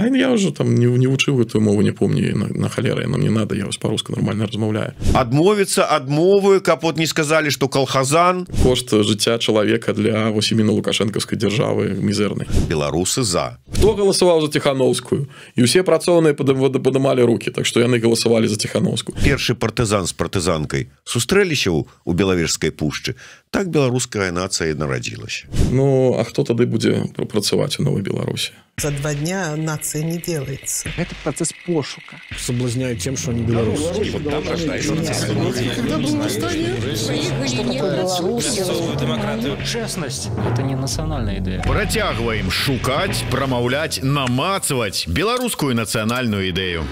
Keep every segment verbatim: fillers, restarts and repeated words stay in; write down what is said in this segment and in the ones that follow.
А я уже там не, не учил эту мову, не помню, на, на холера, нам не надо, я вас по-русски нормально размовляю. Адмовиться, адмовы, капот не сказали, что колхозан. Кошт життя человека для вось именно лукашенковской державы мизерный. Белорусы за. Кто голосовал за Тихановскую? И все працовные подымали руки, так что яны голосовали за Тихановскую. Первый партизан с партизанкой сустрэліся у Беловежской пушчы. Так белорусская нация и народилась. Ну, а кто тогда будет працевать у Новой Беларуси? За два дня нация не делается. Это процесс пошука. Соблазняют тем, что они белорусы. Когда было восстание, поехали не белорусы. Честность – это не национальная идея. Протягиваем шукать, промовлять, намацывать белорусскую национальную идею.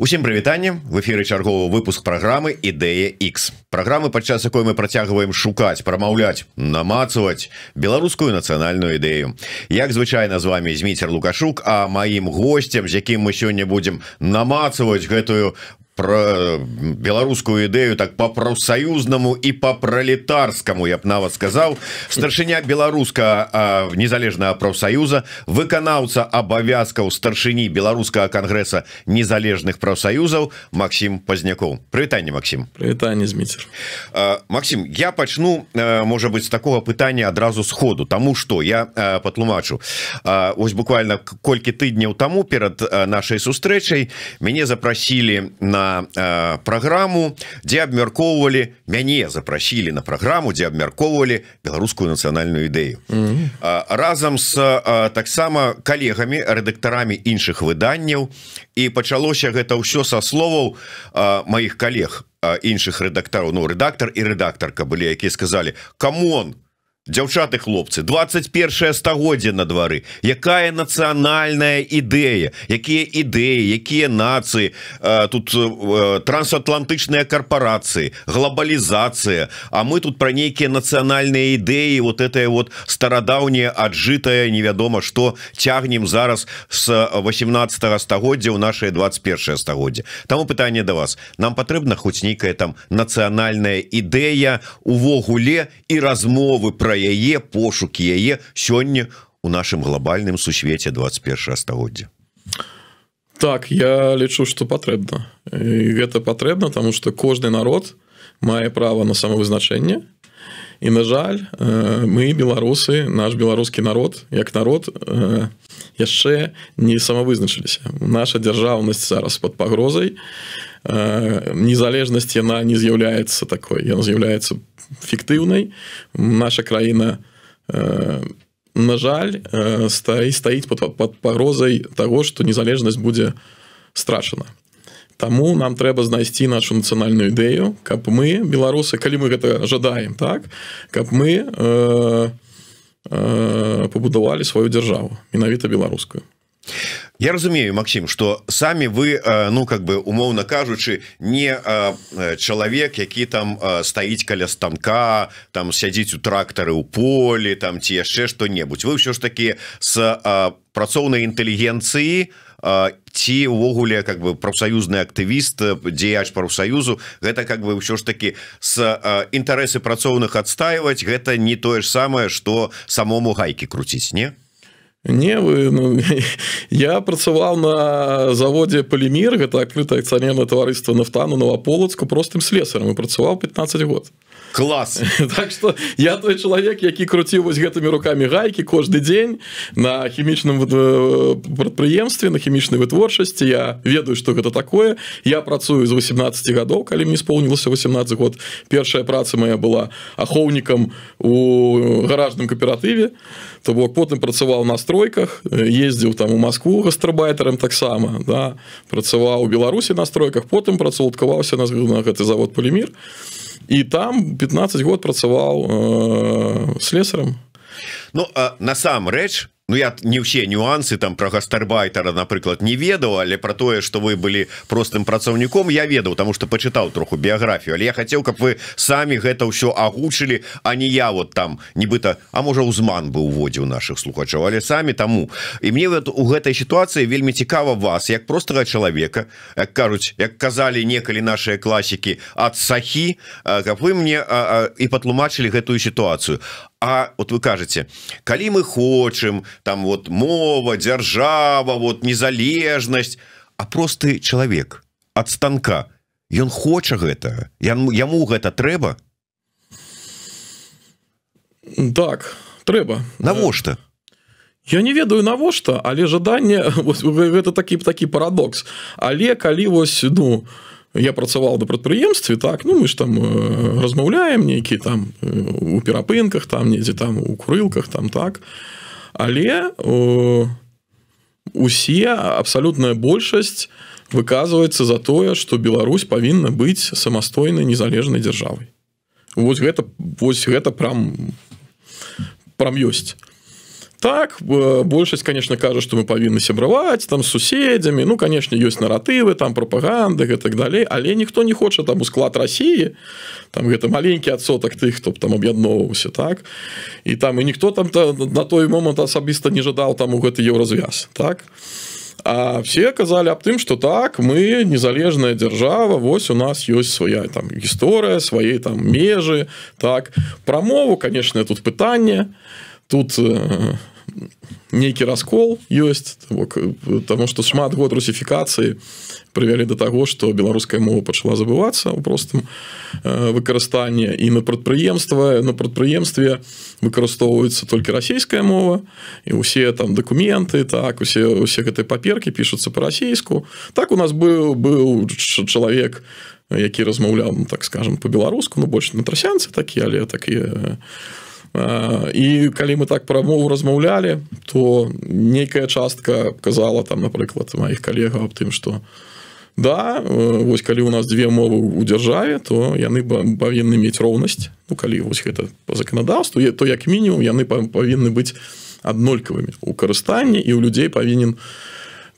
Усім прывітанне, в эфіры чарговы выпуск праграмы «Идея Х». Праграмы, падчас якой мы працягваем шукаць, прамаўляць, намацаваць беларускую нацыянальную ідэю. Як звычайна, з вами Змитер Лукашук, а маім гостцем, з якім мы сёння будзем намацаваць гэтую про белорусскую идею так по профсоюзному и по пролетарскому, я б нават сказал, старшиня белорусского незалежного профсоюза, выканаўца абавязкаў старшини Белорусского конгресса незалежных профсоюзов Максим Позняков. Привітанне, Максим. Привітанне, Змитер. Максим, я почну, может быть, с такого пытания одразу сходу, тому что я патлумачу. Ось буквально колькі тыдняў тому перед нашей сустрэчай меня запросили на программу, где обмерковывали, меня запросили на программу, где обмерковывали белорусскую национальную идею. Mm-hmm. Разом с так само коллегами, редакторами инших выданняў, и началось это все со словов моих коллег, инших редакторов, ну, редактор и редакторка были, которые сказали: камон, дзяўчаты, хлопцы, двадцать первое стагоддзе на дворы. Якая национальная идея, якія идеи, якія нации, тут трансатлантычныя корпорации, глобализация, а мы тут про некие национальные идеи, вот это вот стародавнее, отжитое, неведомо что, тягнем зараз с восемнадцатого стагоддзя у нашей двадцать первое стагоддзе. Таму пытанне до вас. Нам потребна хоть некая там национальная идея, увогуле, и размовы про яе, пошук яе сегодня у нашем глобальном сусвете двадцать первого стагоддзя. Так, я лечу, что потребно. И это потребно, потому что каждый народ имеет право на самовызначение. И, на жаль, мы, белорусы, наш белорусский народ, как народ, еще не самовызначились. Наша державность зараз под погрозой. Незалежность, она не является такой, она является фиктивной. Наша країна, на жаль, стоит под погрозой того, что незалежность будет страшена. Тому нам треба знайти нашу национальную идею, как мы, белорусы, коли мы это ожидаем, так, как мы э, э, побудовали свою державу, именно белорусскую. Я разумею, Максим, что сами вы, ну, как бы, умовно кажучи, не человек, який там стоит каля станка, там сядзіць у трактары у полі, там ці яшчэ што-небудзь. Вы все ж таки с працоўнай інтэлігенцыі, ці увогуле как бы профсоюзный активист, дзеяч профсоюзу, это как бы все ж таки с интересы працоўных отстаивать, это не то же самое, что самому гайки крутить, не? Не, вы, ну, я працаваў на заводе «Полимир», это открытое акционерное товариство «Нафтану» Новополоцку, простым слесарем, и працаваў пятнадцать год. Класс! Так что я той человек, який крутил вот этими руками гайки каждый день на химичном предприемстве, на химичной вытворчасці. Я ведаю, что это такое. Я працую из восемнадцати годов, когда мне исполнилось восемнадцать год. Первая праца моя была аховником у гаражном кооперативе. То бок, потом працевал на стройках, ездил там в Москву гастарбайтером так само, да, працевал в Беларуси на стройках, потом працаўладкаваўся на, на этот завод «Полимир». И там пятнадцать год працаваў э, слесарем. Ну, а насамрэч, ну, я не все нюансы там про гастарбайтера, например, не ведал, але про то, что вы были простым працовником, я ведал, потому что почитал троху биографию. Але я хотел, как вы сами это все агучили, а не я вот там, нібыта, а может, узман бы уводил наших слухачов, але сами тому. И мне вот у этой ситуации вельми цікаво вас, как простого человека, как, кажуть, как казали некоторые наши классики, от сахи, как вы мне и потлумачили эту ситуацию. А вот вы кажете, коли мы хочем, там вот мова, держава, вот незалежность, а простый человек от станка, и он хочет это, ему это треба? Так, треба. Навошта? Я не ведаю навошта, але жадание, это такі, такі парадокс, але коли вось, ну... Я працаваў на прадпрыемстве, так, ну мы ж там э, размаўляем нейкі там э, у перапынках, там недзе там у курылках, там так. Але э, усе, абсалютная большасць выказваецца за тое, што Беларусь павінна быць самастойнай незалежнай дзяржавай. Вось гэта, вось гэта прям, прям ёсць. Так, большасць, конечно, кажа, што мы павінны сябраваць там з суседзямі, ну, конечно, ёсць наратывы, там прапаганда, гэтак далей, але ніхто не хоча там у склад России, там гэта маленькі адсотак тых, хто б там аб'ядноўваўся, так, і там і ніхто там та, на той момант асабіста не жадаў там у гэты еўразвяз, так. А все казалі аб тым, што так, мы незалежная дзяржава, вось у нас ёсць свая там гісторыя, свае там межы, так. Пра мову, конечно, тут пытанне, тут э, некий раскол есть, потому что шмат год русификации привели до того, что белорусская мова пошла забываться в простом э, выкарыстании, и на прадпрыемстве, на прадпрыемстве выкарыстоўваецца только российская мова, и все там документы, так, все, все этой паперки пишутся по-российску. Так у нас был, был человек, який размаўляў, ну, так скажем, по-беларуску, ну, больше на трасянцы такие, але такие... І калі мы так пра мову размаўлялі, то нейкая частка казала там, напрыклад, маіх калегаў аб тым, што да, вось калі у нас две мовы ў дзяржаве, то яны павінны мець роўнасць, ну калі вось гэта па заканадаўству, то як мінімум яны павінны быць аднолькавымі ў карыстанні, і ў людзей павінен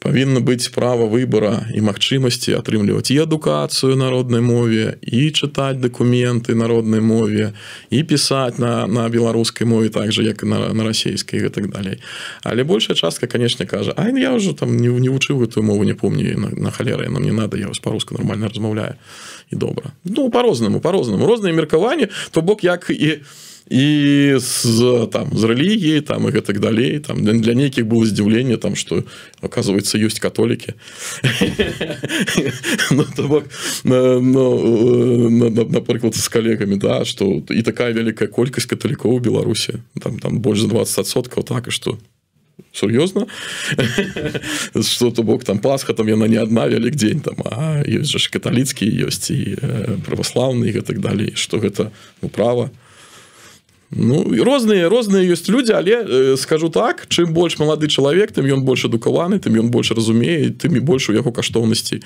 павінна быць права выбора і магчымасці атрымліваць і адукацыю на роднай мове, і чытаць дакументы на роднай мове, і пісаць на, на беларускай мове так же, як і на, на расійскай, і так далей. Але большая частка, конечно, кажа, а я ўжо там не, не вучыў гэтую мову, не помню, на, на халера нам не надо, я вас по-руску нормально размаўляю, і добра. Ну, по-розному, по-розному, розныя меркаванні, то бок як і... И с, там, с религией, там, и так далее. Там, для неких было удивление, там, что, оказывается, есть католики. Например, с коллегами, да, что и такая великая колькость католиков в Беларуси. Там больше двадцать процентов так, и что... Серьезно? Что-то бог там Пасха, там я на не одна велик день, там, а есть же католицкие, есть и православные, и так далее. Что это право. Ну, розныя, розныя ёсць людзі, але э, скажу так, чым больш малады чалавек, тым ён больш адукаваны, тым ён больш разумее, тым і больш у яго каштоўнасці э,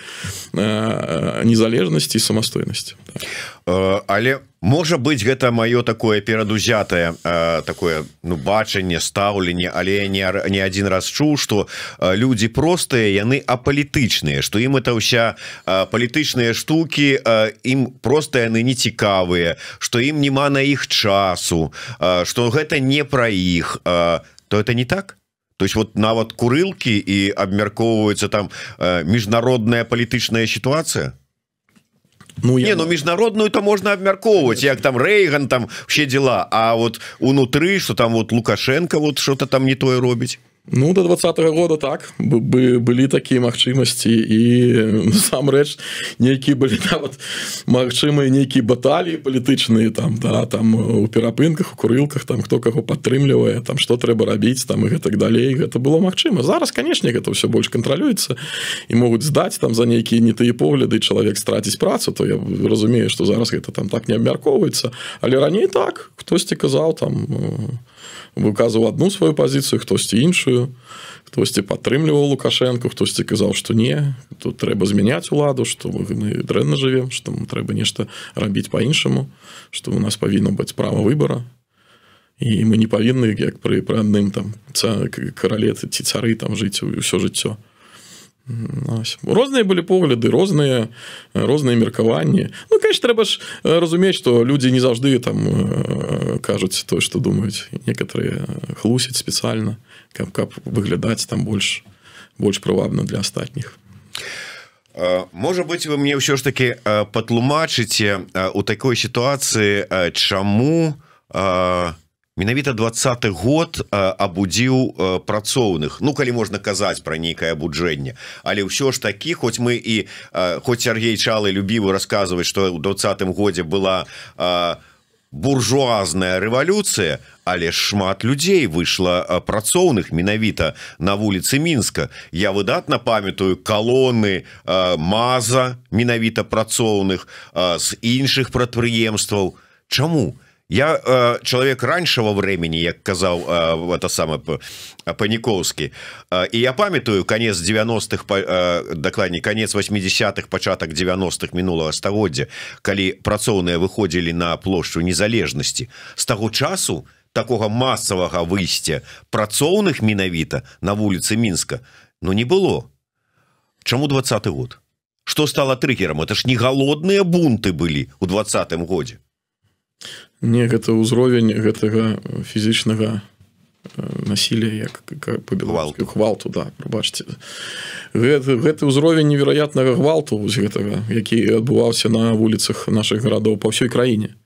незалежнасці і самастойнасці. Так. Э, але можа быць гэта маё такое перадузятае э, такое, ну, бачанне, стаўленне, але я не, не адзін раз чуў, што э, людзі простыя, яны апалітычныя, што ім это ўся э, палітычныя штукі, э, ім проста яны не цікавыя, што ім няма на іх часу, э, што гэта не пра іх, э, то это не так? То есть вот нават курылкі і абмяркоўваецца там э, міжнародная палітычная сітуацыя? Ну, не, я... ну международную-то можно обмерковывать, как там Рейган, там все дела, а вот внутри, что там вот Лукашенко вот что-то там не то и робить. Ну, до двадцатого года так, были такие магчимости, и сам рэч, некие были да, вот, магчимые некие баталии политичные, там, да, там, у перапынках, у курылках, там, кто кого подтрымливает, там, что треба робить, там, и так далее, это было магчимо. Зараз, конечно, это все больше контролируется, и могут сдать, там, за некие не тые погляды, человек стратить працу, то я разумею, что зараз это там так не обмярковывается, але ранее так, кто-то казал, там, выказывал одну свою позицию, кто-то иншую, хтосьці падтрымліваў Лукашенко, хтосьці казаў, што не, тут трэба змяняць уладу, што мы дрэнна жывем, што трэба нешта рабіць па-іншаму, што у нас павінна быць права выбора, і мы не павінны, як пры адным там карале ці цары там жыць усё жыццё. Розныя былі погляды, розныя, розныя меркаванні. Ну, конечно, трэба ж разумець, што людзі не заўжды там кажуць тое, што думаюць. Некаторыя хлусяць спецыяльна, каб, каб выглядаць там больш, больш прывабна для астатніх. Можа быть, вы мне ўсё ж такі патлумачыце у такой сітуацыі, чаму менавіта двадцаты год абудзіў працоўных, ну калі можна казаць пра нейкае абуджэнне, але ўсё ж такі, хоць мы і хоць Сергей Чалы любіў расказваць, што ў двадцатым годзе была буржуазная рэвалюцыя, але шмат людзей выйшла працоўных менавіта на вуліцы Мінска. Я выдатна памятаю калоны э, маза менавіта працоўных э, з іншых прадпрыемстваў. Чаму? Я э, чалавек раншого времени, як казаў э, это самае Паніковскі. Э, і я памятаю конец девяностых, э, дакладней конец восьмидесятых, пачатак девяностых мінулага стагоддзя, калі працоўныя выходзілі на плошчу незалежнасці. З таго часу такого массового выйсця працоўных менавіта на вуліцы Мінска ну не было. Чаму двадцаты год? Что стало триггером? Это ж не голодные бунты были у двадцатым годзе. Не, гэта ўзровень гэтага фізічнага насилия, як по-беларуску гвалту, да, прабачце. Гэты, гэты ўзровень невероятного гвалту, гэтага, які адбываўся на вуліцах наших гарадоў по всей краіне.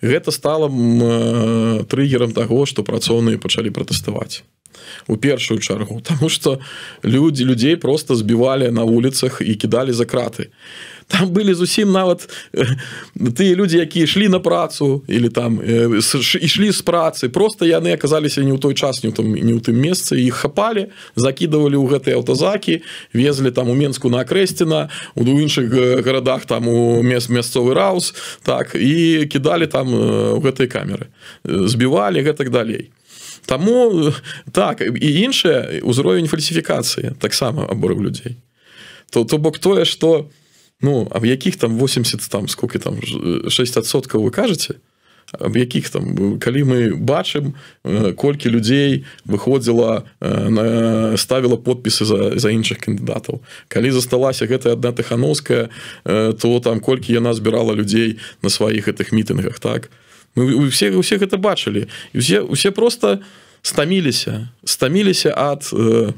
Гэта стала триггером того, что працоўныя пачалі пратэставаць. У першую чаргу, потому что люди, людей просто сбивали на улицах и кидали за краты. Там были зусім нават те люди, которые шли на працу, или там э, шли с працы, просто яны оказались не у той час, не у том, не у тым месцы, их хапали, закидывали у гэты автозаки, везли там у Менску на Крестина, у іншых городах там у мест, мясцовый раус, так, и кидали там у гэтай камеры, сбивали и так далее. Тому так і іншае ўзровень фальсификации таксама абурыў людей. То, то бок тое, что ну аб якіх там восемьдесят там сколько там шесть адсоткаў вы кажаце, аб якіх там, калі мы бачым, колькі людей выходзіла, ставіла подпісы за, за іншых кандидатаў. Калі засталася гэта адна Тиханоўская, то там колькі яна збірала людей на сваіх гэтых мітынгах, так? Мы все, у всех это бачили. И все, все просто стомились. Стомились от, э,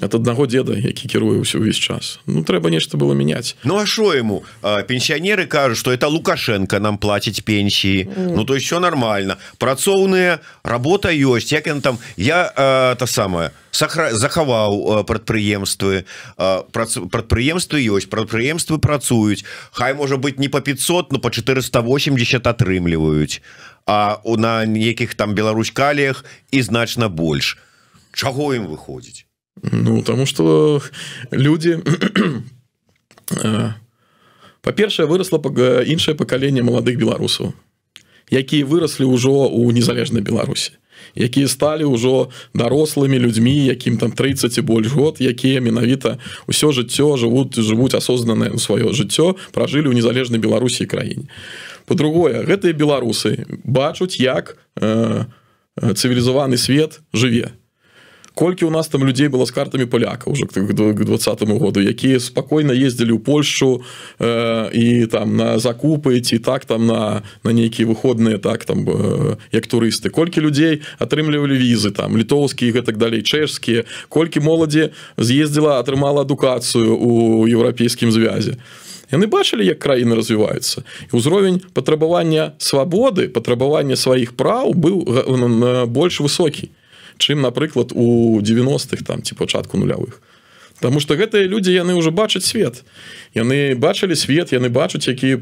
от одного деда, який керует всю весь час. Ну, треба нечто было менять. Ну, а что ему? Пенсионеры кажут, что это Лукашенко нам платит пенсии. Mm. Ну, то есть все нормально. Працовная работа есть. Я, там, я э, то самое... захаваў прадпрыемствы, прадпрыемствы ёсць, прадпрыемствы працуюць, хай можа быть не по пятьсот, но по четыреста восемьдесят атрымліваюць, а на неких там Беларуськаліях і значна больш. Чаго ім выходзіць? Ну тому что люди па-першае выросла іншае пакаленне маладых беларусаў, якія выросли уже у незалежной Беларуси, якія стали уже дорослыми людьми, яким там тридцать и больше год, якія менавіта ўсё жыццё живут, живут осознанное свое жыццё, прожили у незалежной Беларуси и краіне. По-другое, гэтыя беларусы бачуць, як э, цивилизованный свет жыве. Колькі у нас там людей было с картами поляка уже к двадцатому году, якія спокойно ездили в Польшу э, и там на закупы идти, так там на, на некие выходные, так там, э, як туристы. Колькі людей атрымлівали визы, там, литовские и так далее, чешские. Колькі молоді з'ездила, атрымала адукацию у Европейском Звязе. Яны бачили, як краіны развиваются. И узровень потребования свободы, потребования своих прав был больше высокий, чым, напрыклад, у девяностых, там, ці пачатку нулявых. Потому что гэтыя люди, яны уже бачаць свет. Яны бачылі свет, яны бачаць, які,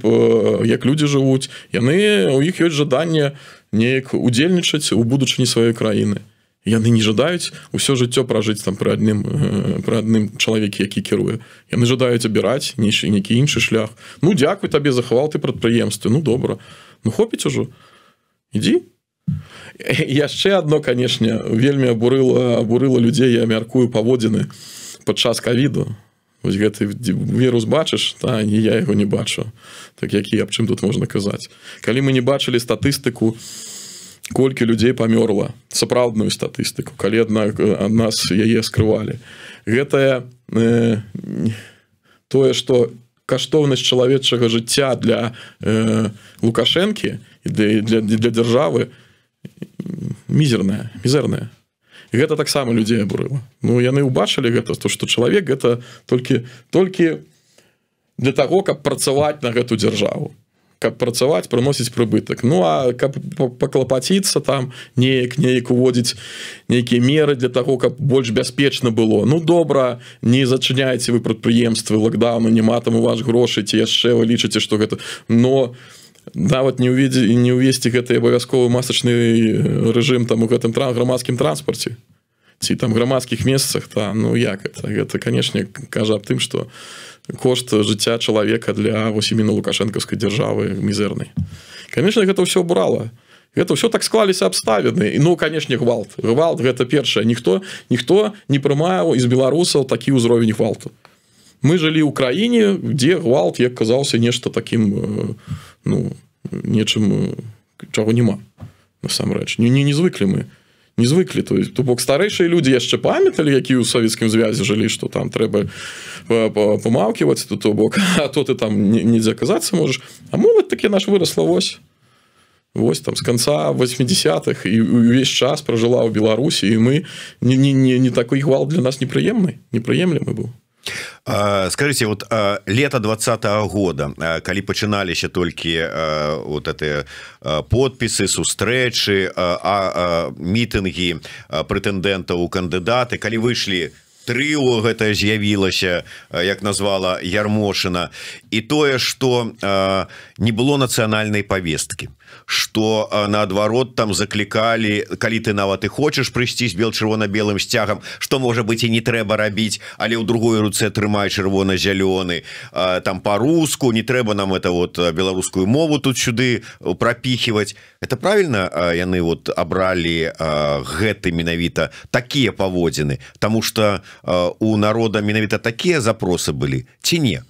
як люди живут. Яны, у іх ёсць жаданне неяк удзельнічаць у будучыні сваёй краіны. Яны не жадаюць усё жыццё пражыць там пры адным, пры адным чалавеке, які кіруе. Яны жадаюць абіраць нейкі іншы шлях. Ну, дякуй табе, захавал ты прадпрыемствы. Ну, добра. Ну, хопіць ужо. Ідзі. Яшчэ одно, конечно, вельмі абурыла, абурыла людей, я мяркую, паводзіны падчас ковиду. Вось гэты вирус бачыш, да, не я его не бачу. Так які, об чым тут можно казаць? Калі мы не бачили статистику, колькі людей померла, сапраўдную статистику, калі адна, адна нас яе скрывали. Гэта э, тое, что каштоўнасць чалавечага жыцця для э, Лукашэнкі і для, для, для державы мизерная, мизерная. И это так само людей обурыло. Ну, яны убачили это, то, что человек это только, только для того, как працевать на эту державу. каб працаваць, прыносіць прыбытак. Ну а каб паклапаціцца там, неяк неяк уводзіць нейкія меры для того, каб больш бяспечна было. Ну добра, не зачыняеце вы прадпрыемствы лакдаўна, няма там у вас грошай, ці яшчэ вы лічыце, што гэта. Но нават не ўвесці гэты абавязковы масачны рэжым там у гэтым грамадскім транспарце ці там грамадскіх месцах, та, ну як это, гэта, канешне, кажа аб тым, што кошт жыцця чалавека для восьміна лукашэнкаўскай дзяржавы мізэрны. Канешне, гэта ўсё абурала. Гэта ўсё так склаліся абставіны. Ну, канешне, гвалт. Гвалт гэта першае. Ніхто, ніхто не прымае з беларусаў такі ўзровень гвалту. Мы жылі ў краіне, дзе гвалт, як казаўся, нешта такім, ну, нечым, чаго няма, насамрэч. Не, не, не звыклі мы. Не звыклі, то есть, то бок старэйшыя людзі яшчэ памяталі, якія ў савецкім звязе жылі, што там трэба памаўківаць, то бок, а то ты там недзе аказацца можаш. А моладзь такі наш вырасла вось, вось там з канца восьмідзесятых і ўвесь час пражыла ў Беларусі, і мы не, не, не, не такой гвалт для нас непрыемны, непрыемлемы быў. Скажите, вот лето двадцатого года, коли починались только вот эти подписы, встречи, митинги претендентов у кандидата, коли вышли трио, это з'явилося, как назвала Ярмошина, и то, что не было национальной повестки. Что наадварот там закликали, коли ты нават и хочешь прыйсцісь бел чырвона-белым сцягам, что может быть и не трэба рабіць, але ў другой руце трымай чырвона-зялёны, там по-руску, не трэба нам это вот беларускую мову тут сюды пропихивать. Это правильно яны вот обрали гэты менавіта такие поводины, потому что у народа менавіта такие запросы были, ці не?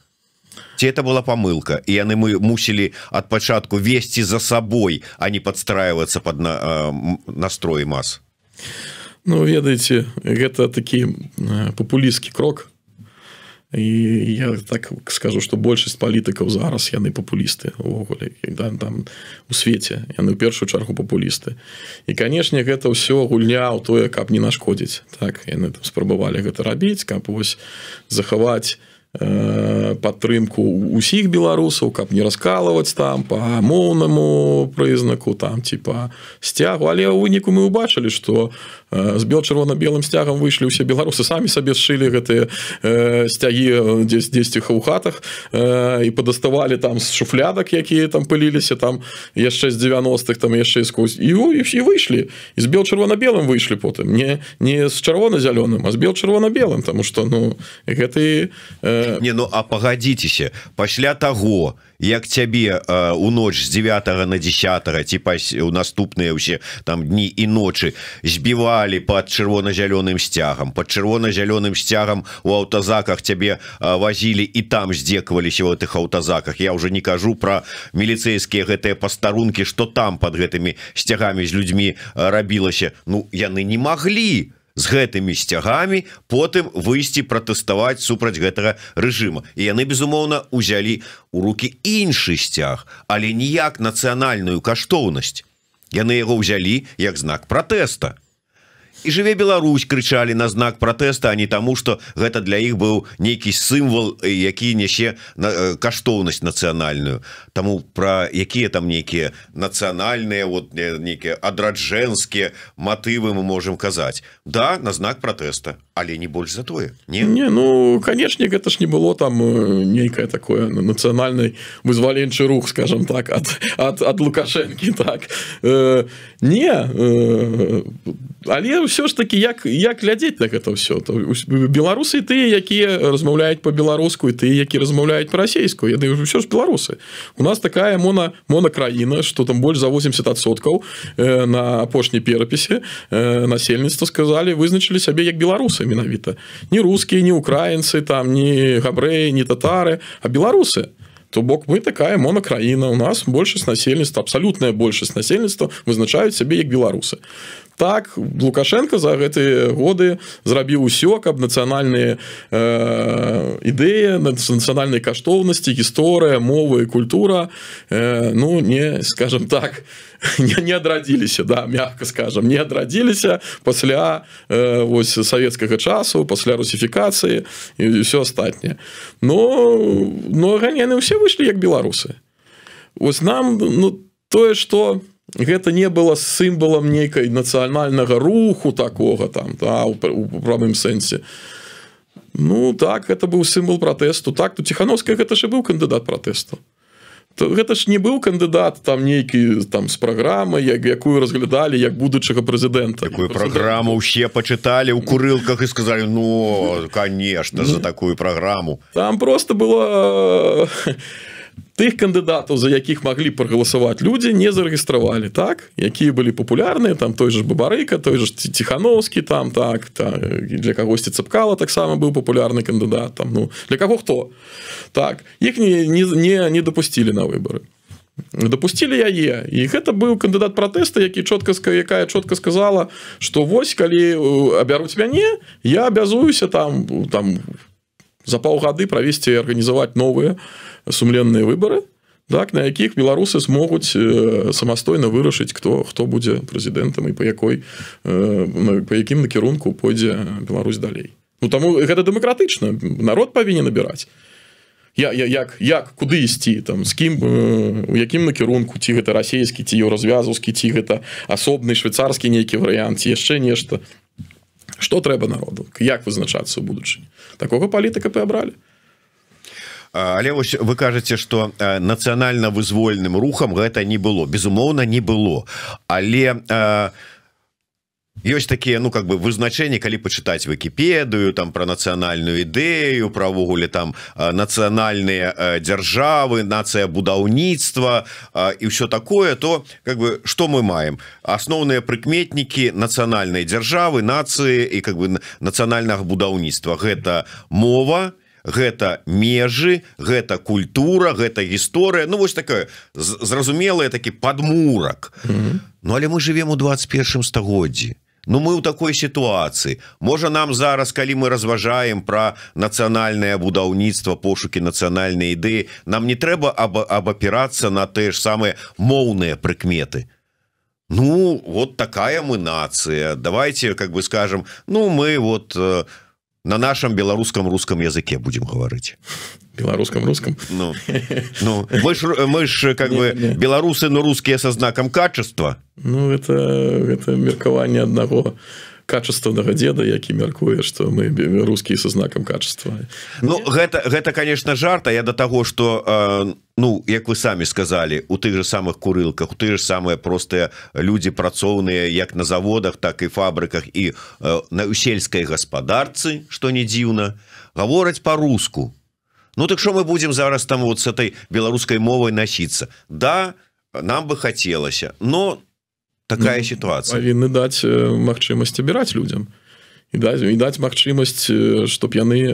Ці это была помылка, и они мы мусили от початку вести за собой, а не подстраиваться под на, э, настрой масс. Ну, ведаеце, это такі популистский крок. И я так скажу, что большасць политиков зараз яны популисты, когда там у свете, яны в первую чаргу популисты. И, конечно, это все гульня у тое, каб не нашкодить. Так, яны там спрабавалі гэта рабіць, каб вось захаваць падтрымку усіх беларусаў, каб не раскалываць там по моўнаму прызнаку, там типа сцягу, але ў выніку мы убачылі, што з бел чырвона-белым сцягам выйшлі ўсе беларусы, самі сабе сшылі гэтыя сцягі дзесьці у хатах і падаставалі там з шуфлядак, якія там пыліліся там яшчэ з дзевяностых, там яшчэ і сквозь, і выйшлі, і з бел чырвона-белым выйшлі потым, не, не з чырвона-зялёным, а з бел чырвона-белым, таму што, ну, гэты Не, ну а погодитеся, пасля того, як цябе э, у ноч з девятого на десятое, типа у наступныя ўсе там дні і ночы збівалі под чырвона-зялёным сцягам, под чырвона-зялёным сцягам у аўтазаках цябе э, возили і там здзекаваліся ў этих аўтазаках. Я уже не кажу про міліцейскія гэтыя пастарункі, што там под гэтымі сцягамі з людзьмі рабілася. Ну яны не маглі с гэтымі сцягамі потым выйсці пратэставаць супраць гэтага рэжыма. І яны, безумоўна, узялі у руки іншы сцяг, але ніяк нацыянальную каштоўнасць. Яны яго ўзялі як знак пратэста. І «Жыве Беларусь» крычалі на знак пратэста, а не таму, што гэта для іх быў нейкі сімвал, які нясе каштоўнасць нацыянальную. Таму пра якія там нейкія нацыянальныя, вот, нейкія адраджэнскія матывы мы можам казаць. Да, на знак пратэста, але не больш за тое. Не? Не, ну, канешне, гэта ж не было там нейкае такое нацыянальны вызваленчы рух, скажам так, ад, ад, ад Лукашэнкі. Так. Э, не, э, але все ж таки, як, як глядзець на гэта ўсё? Беларусы тыя, якія размаўляюць по-беларуску, і тыя, якія размаўляюць па-расейску. Я думаю, ўсё ж беларусы. У нас такая моно, монокраіна, што там больш за восемьдесят процентов на апошняй перапісе насельніцтва сказалі, вызначылі сябе як беларусы менавіта. Не рускія, не украінцы, там, не габрэі, не татары, а беларусы. То бок мы такая монокраіна, у нас большасць насельніцтва, абсалютная большасць насельніцтва вызначаюць сябе як беларусы. Так, Лукашенко за гэтыя годы зрабіў усё, каб нацыянальныя э, ідэі, нацыянальныя каштоўнасці, гісторыя, мова і культура, э, ну, не, скажем так, не, не адрадзіліся, да, мягка скажем, не адрадзіліся пасля э, вось, савецкага часу, пасля русифікацыі і ўсё астатняе. Но, но яны ўсе выйшлі як беларусы. Вось нам ну, тое, што гэта не было сімвалам нейкай нацыянальнага руху такога там, да, у, у правым сэнсе. Ну так, это быў сімвал пратэсту. Так, то Тихановская гэта ж быў кандыдат пратэсту. Гэта ж не быў кандыдат там нейкі там з праграмы, як, якую разглядалі як будучага прэзідэнта. Такую праграму ўсе пачыталі ў курылках і сказалі, ну, конечно, за такую праграму. Там просто было тых кандыдатаў, за якіх маглі прагаласаваць людзі, не зарэгістравалі, так, якія былі папулярныя, там той же Бабарыка, той же Тиханоўскі, там так, так для кагосьці Цепкала таксама быў папулярны кандыдат, там, ну, для каго хто. Так, іх не, не, не, не дапусцілі на выбары. Дапусцілі яе, і гэта быў кандыдат пратэста, які чётка, якая чётка сказала, што вось, калі абяруць мяне, я абязуюся там, там за паўгады правесці і арганізаваць новыя сумленныя выбары, так, на якіх беларусы смогуць самастойна вырашыць, хто, хто будзе прэзідэнтам і па якой, па якім накірунку пойдзе Беларусь далей. Ну, таму гэта дэмакратычна, народ павінен набіраць. Я, я, як, як, куды ісці, там, з кім, у якім накірунку, ці гэта расійскі, ці еўразвязаўскі, ці гэта асобны швейцарскі нейкі варыянт, ці яшчэ нешта. Што трэба народу, як вызначацца ў будучыні. Такога палітыка прыбралі. Але вось вы кажаце, што нацыянальна-вызвольным рухам гэта не было. Безумоўна, не было. Але э, ёсць такія, ну, как бы вызначэнні, калі пачытаць Вікіпедыю, там пра нацыянальную ідэю, пра ўвогуле там нацыянальныя дзяржавы, нацыябудаўніцтва э, і ўсё такое, то как бы што мы маем? Асноўныя прыкметнікі нацыянальнай дзяржавы, нацыі і как бы нацыянальнага будаўніцтва. Гэта мова, гэта межы, гэта культура, гэта гісторыя, ну вось такое зразумелае такі падмурак. Mm-hmm. Ну але мы живем у дваццаць першым стагоддзі. Ну мы ў такой сітуацыі. Можа нам зараз, калі мы разважаем пра нацыянальнае будаўніцтва, пошукі нацыянальнай ідэі, нам не трэба аб- абапірацца на тыя ж самыя моўныя прыкметы. Ну вот такая мы нацыя. Давайте как бы скажем, ну мы вот на нашем белорусском русском языке будем говорить. Белорусском русском? Ну, ну мы ж, мы ж как не, бы не. Белорусы, но русские со знаком качества. Ну, это, это меркование одного качественного деда, який меркуе, что мы русские со знаком качества. Ну, гэта, гэта, конечно, жарта. Я до того, что, ну, як вы сами сказали, у тых же самых курылках, у тых же самые простые люди працоўныя, як на заводах, так и фабриках, и на сельской господарцы, что не дивно, говорить по-руску. Ну, так что мы будем зараз там вот с этой белорусской мовой носиться? Да, нам бы хотелось, но такая ну, ситуация. Павінны даць магчымасць абіраць людям. І даць, і даць магчымасць, чтоб яны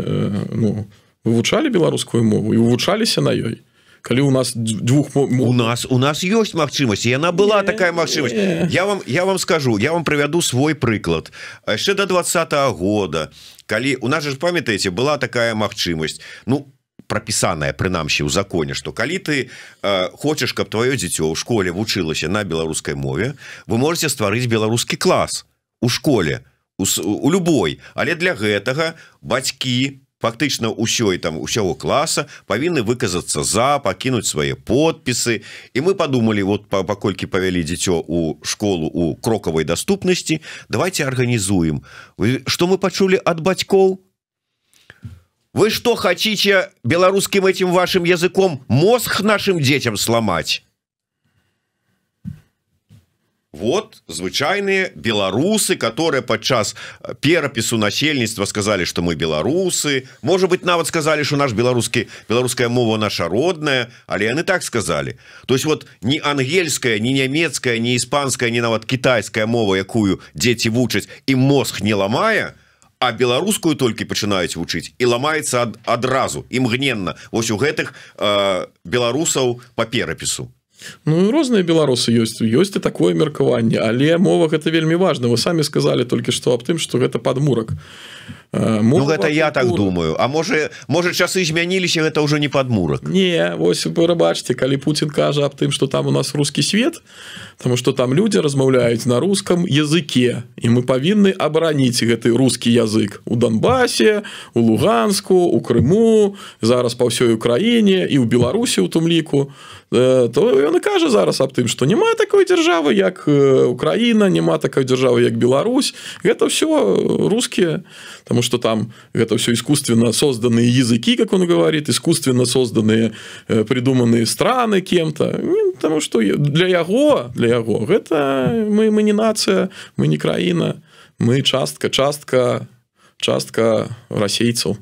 ну, вывучалі беларускую мову і вывучаліся на ёй. Калі у нас двух у нас у нас ёсць магчымасць, і яна была не, такая магчымасць. Не. Я вам я вам скажу, я вам прывяду свой прыклад. Яшчэ до двадцатага года, калі у нас же памятаеце, была такая магчымасць. Ну, прапісаная прынамсі ў законе, што калі ты э, хочаш, каб твоё дзіцё ў школе вучылася на беларускай мове, вы можете стварыць беларускі клас у школе, у, у любой, але для гэтага бацькі фактычна ўсёй там усяго класа павінны выказацца за, пакінуць свае подпісы. І мы падумалі, вот паколькі павялі дзіцё у школу у крокавай даступнасці, давайте арганізуем. Што мы пачулі ад бацькоў? Вы что, хотите белорусским этим вашим языком мозг нашим детям сломать? Вот, звычайные белорусы, которые подчас перепису насельництва сказали, что мы белорусы. Может быть, навод сказали, что наш белорусский, белорусская мова наша родная, але они так сказали. То есть, вот, ни ангельская, ни немецкая, ни испанская, ни навод китайская мова, якую дети вучат, и мозг не ломая, а беларускую толькі пачынаюць вучыць і ламаецца ад, адразу імгненна вось у гэтых э, беларусаў па перапісу. Ну і розныя беларусы ёсць, ёсць і такое меркаванне, але мова гэта вельмі важна. Вы самі сказалі толькі што аб тым, што гэта падмурак Ну гэта я так думаю. А можа можа часы змяніліся, гэта ўжо не падмурак. Не, вось вы бачыце, калі Путін кажа аб тым, што там у нас рускі свет, таму што там людзі размаўляюць на рускам языке, і мы павінны абараніць гэты рускі язык у Донбасе, у Луганску, у Крыму, зараз па ўсёй Украіне і ў Беларусі ў тым ліку. То ён і кажа зараз аб тым, што няма такой дзяржавы, як Украіна, няма такой дзяржавы, як Беларусь. Гэта ўсё рускія, таму што там гэта ўсё искусственно созданыя языкі, как он говорит, искусственно созданыя придуманыя страны кем-то. Таму што для яго, для яго гэта мы, мы не нацыя, мы не краіна, мы частка, частка, частка расейцаў.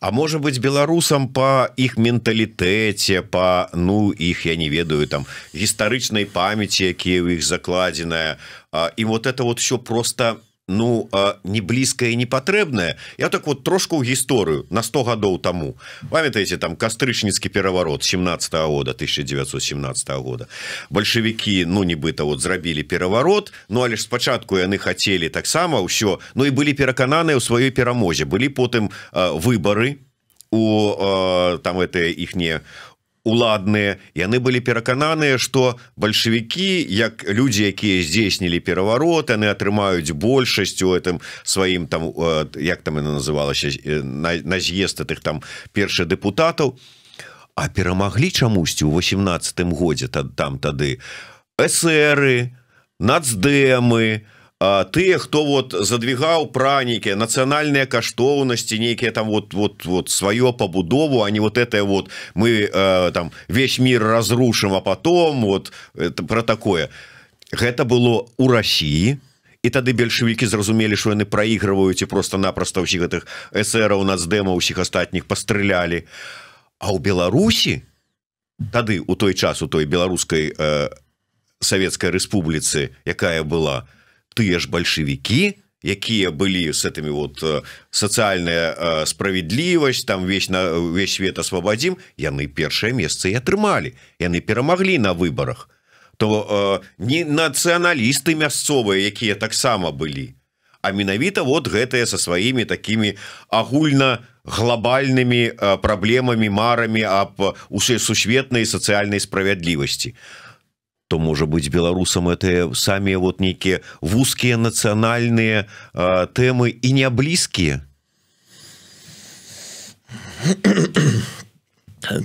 А может быть, белорусам по их менталитете, по, ну, их, я не ведаю, там, историчной памяти, якія у их закладенная, и вот это вот все просто, ну, не близкое и не потребное. Я так вот трошку историю на сто годов тому. Памятаете, там, Кастрычницкий переворот семнадцатого года, тысяча девятьсот семнадцатого года. Большевики, ну, нібыта, вот, зрабили переворот, ну, а лишь спочатку они хотели так само все, ну, и были перекананы у своей перемозе. Были потом э, выборы у, э, там, это их не... уладные, и они были перакананы, что большевики, как люди, якія здзейснілі переворот, они атрымаюць большасць у этом своим, там, як там она называлася, на, на з'езд этих там першых депутатов, а перамаглі чамусьці у восемнадцатым годзе там тады эсеры, нацдэмы, тыя, хто вот задвигал пра некие нацыянальныя каштоўнасці, некие там вот вот вот свое побудову, а не вот это вот мы э, там весь мир разрушим, а потом вот это, про такое. Гэта было у России, и тады большевики зразумелі, что яны проигрывают, и просто-напросто ўсіх гэтых эсераў, нацдэмаў, усіх астатніх пастрылялі. А у Беларусі тады у той час, у той беларускай э, Савецкай Рэспубліцы, якая была, тыя ж бальшавікі, якія былі с этими вот социальная справедлівасць, там весь, на, весь свет освободим, яны першае месца і атрымалі, яны перамаглі на выборах. То э, не нацыяналісты мясцовыя, якія таксама былі, а менавіта вот гэтыя со сваімі такими агульна глобальнымі праблемамі, марамі аб усесусветнай сацыяльнай справядлівасці. То, может быть, белорусам это сами вот некие вузкие национальные э, темы и не близкие?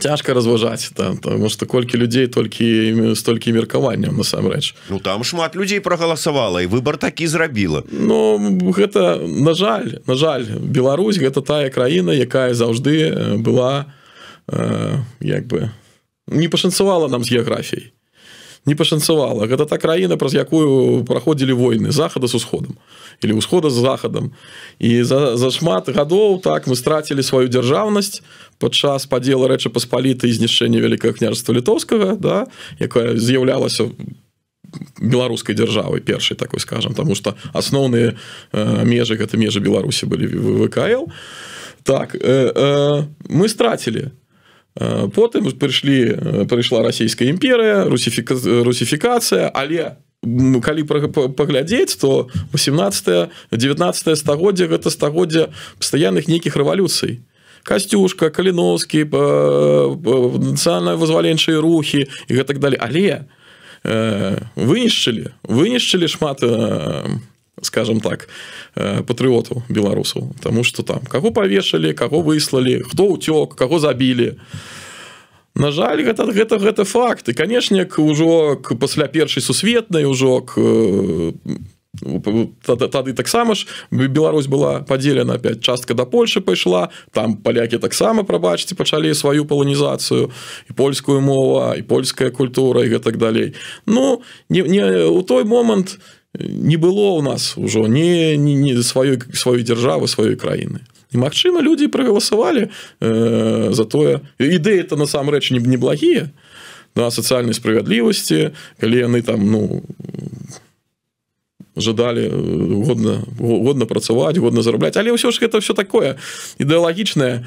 Тяжко разважать, там, потому что сколько людей, только столько меркованием, на самом деле. Ну, там шмат людей проголосовало, и выбор таки зрабила. Ну, это, на жаль, на жаль, Беларусь, это тая краина, якая завжды была, э, як бы, не пошанцевала нам с географией. Не пашанцавала. Гэта та краіна, праз якую праходзілі войны захада з усходам или ўсхода з захадам. І за, за шмат гадоў так мы страцілі сваю дзяржаўнасць падчас падзела Рэчы Паспалітай і знішчэння Великага княжества Літоўскага, да, якая з'яўлялася беларускай дзяржавай першай такой, скажам, таму што асноўныя э, межы, гэта межы Беларусі былі вэ ка эл. Так, э, э, мы страцілі. Потым прыйшлі, прыйшла Российская імперыя, русіфікацыя, але калі паглядзець, то восемнадцатае, девятнадцатае стагоддзе гэта стагоддзе пастаянных нейкіх рэвалюцый. Костюшка, Калиновский, нацыянальна-вызваленчыя рухі і гэтак далей. Але вынішчылі, вынішчылі шмат, скажем так, патриотов белорусов, потому что там кого повешали, кого выслали, кто утек, кого забили. На жаль, это, это, это факт. И, конечно, уже после першей сусветной, уже к... тады таксама ж Беларусь была падзелена опять, частка до Польши пайшла, там палякі таксама, прабачце, пачалі сваю паланізацыю, і польскую мову, і польская культура, і так далей. Ну, не, не, у той момант не было у нас уже ни, ни, ни своей, своей державы, своей краины. И, магчыма, люди проголосовали э, за то. Идеи-то, на самом деле, не, не благие. Да, социальной справедливости, или они там, ну, жадали годно, годно працаваць, годно зарабляць, але ўсё ж это все такое ідэалагічнае.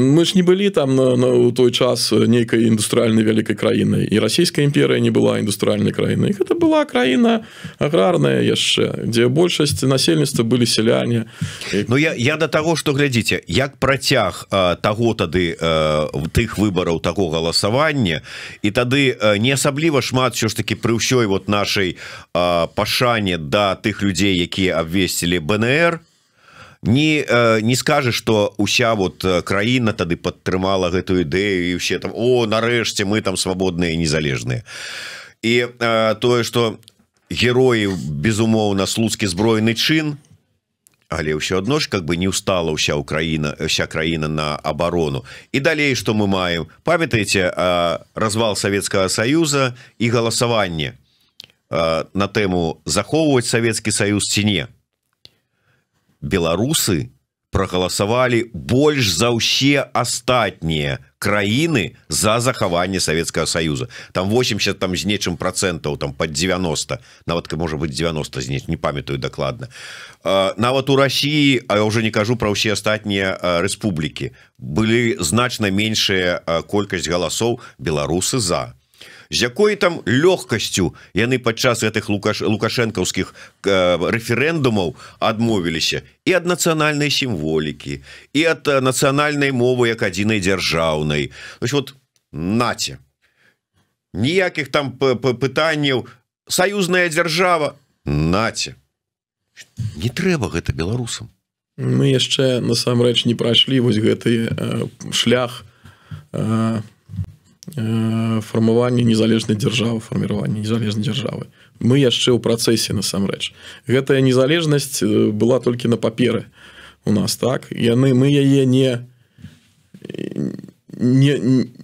Мы ж не былі там на, на, у той час нейкай індустрыальнай вялікай краінай, і расійская імперыя не была індустрыальнай краінай. Гэта была краіна аграрная яшчэ, дзе большасць насельніцтва былі сяляне. Ну я, я до того, что глядзіце, як працяг э, таго тады э, тых выбараў, таго галасавання, і тады э, не асабліва шмат все ж таки пры ўсёй вот нашай э, пашане да тых людей, якія абвесцілі Б Н Р, не э, не скажешь, что уся вот краіна тады падтрымала гэтую ідэю, і ўсе там о нарэшце мы там свабодныя і незалежныя. І э, тое, что героі безумоўна слуцкі збройны чын, але ўсё адно ж как бы не устала ўся Украіна, вся краіна на оборону. И далее что мы маем, памятаеце, э, развал Советского Союза и голосование э, на тему захоўваць Советский Союз ці не. Беларусы проголосовали больш за ўсе астатнія краіны за захаванне Советского Союза. Там восемьдесят там з нечым процентаў, там под девяносто, нават может быть девяносто з неч, не памятаю дакладна. Нават у России, а я уже не кажу про ўсе астатнія республики, были значно меньшая колькасць голосов, беларусы за. З якой там лёгкасцю яны падчас гэтых лукаш... лукашэнкаўскіх э, рэферэндумаў адмовіліся і ад нацыянальнай сімволікі, і ад нацыянальнай мовы як адзінай дзяржаўнай. Вот наце. Ніякіх там пытанняў, саюзная дзяржава, наце. Не трэба гэта беларусам. Мы яшчэ насамрэч не прайшлі вось гэты э, шлях э... фармаванне незалежнай дзяржавы, фарміраванне незалежнай дзяржавы. Мы яшчэ ў працэсе насамрэч. Гэтая незалежнасць была толькі на паперы у нас, так? Яны, мы яе не, не,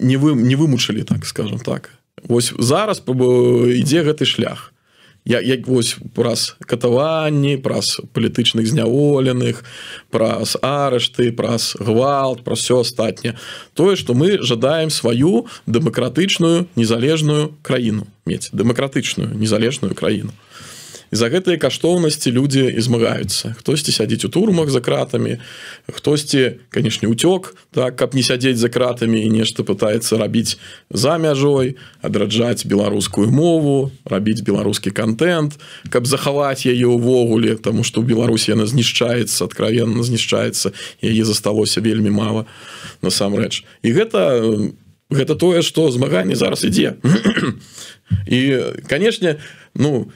не, вы, не вымучылі, так скажем так. Вось зараз ідзе гэты шлях. Я, я вось праз катаванні, праз палітычных зняволеных, праз арышты, праз гвалт, праз все астатняе. Тое, што мы жадаем сваю дэмакратычную незалежную краіну мець, дэмакратычную незалежную краіну. За гэтыя каштоўнасці людзі змагаюцца. Хтосьці сядзіць у турмах за кратамі, хтосьці, канешне, уцёк, так, каб не сядзець за кратамі і нешта пытаецца рабіць за мяжой, адраджаць беларускую мову, рабіць беларускі контент, каб захаваць яе ўвогуле, таму што ў Беларусі яна знішчаецца, адкровенна знішчаецца, яе засталося вельмі мала насамрэч. І гэта... гэта тое, што змаганне зараз ідзе. І, канешне, ну...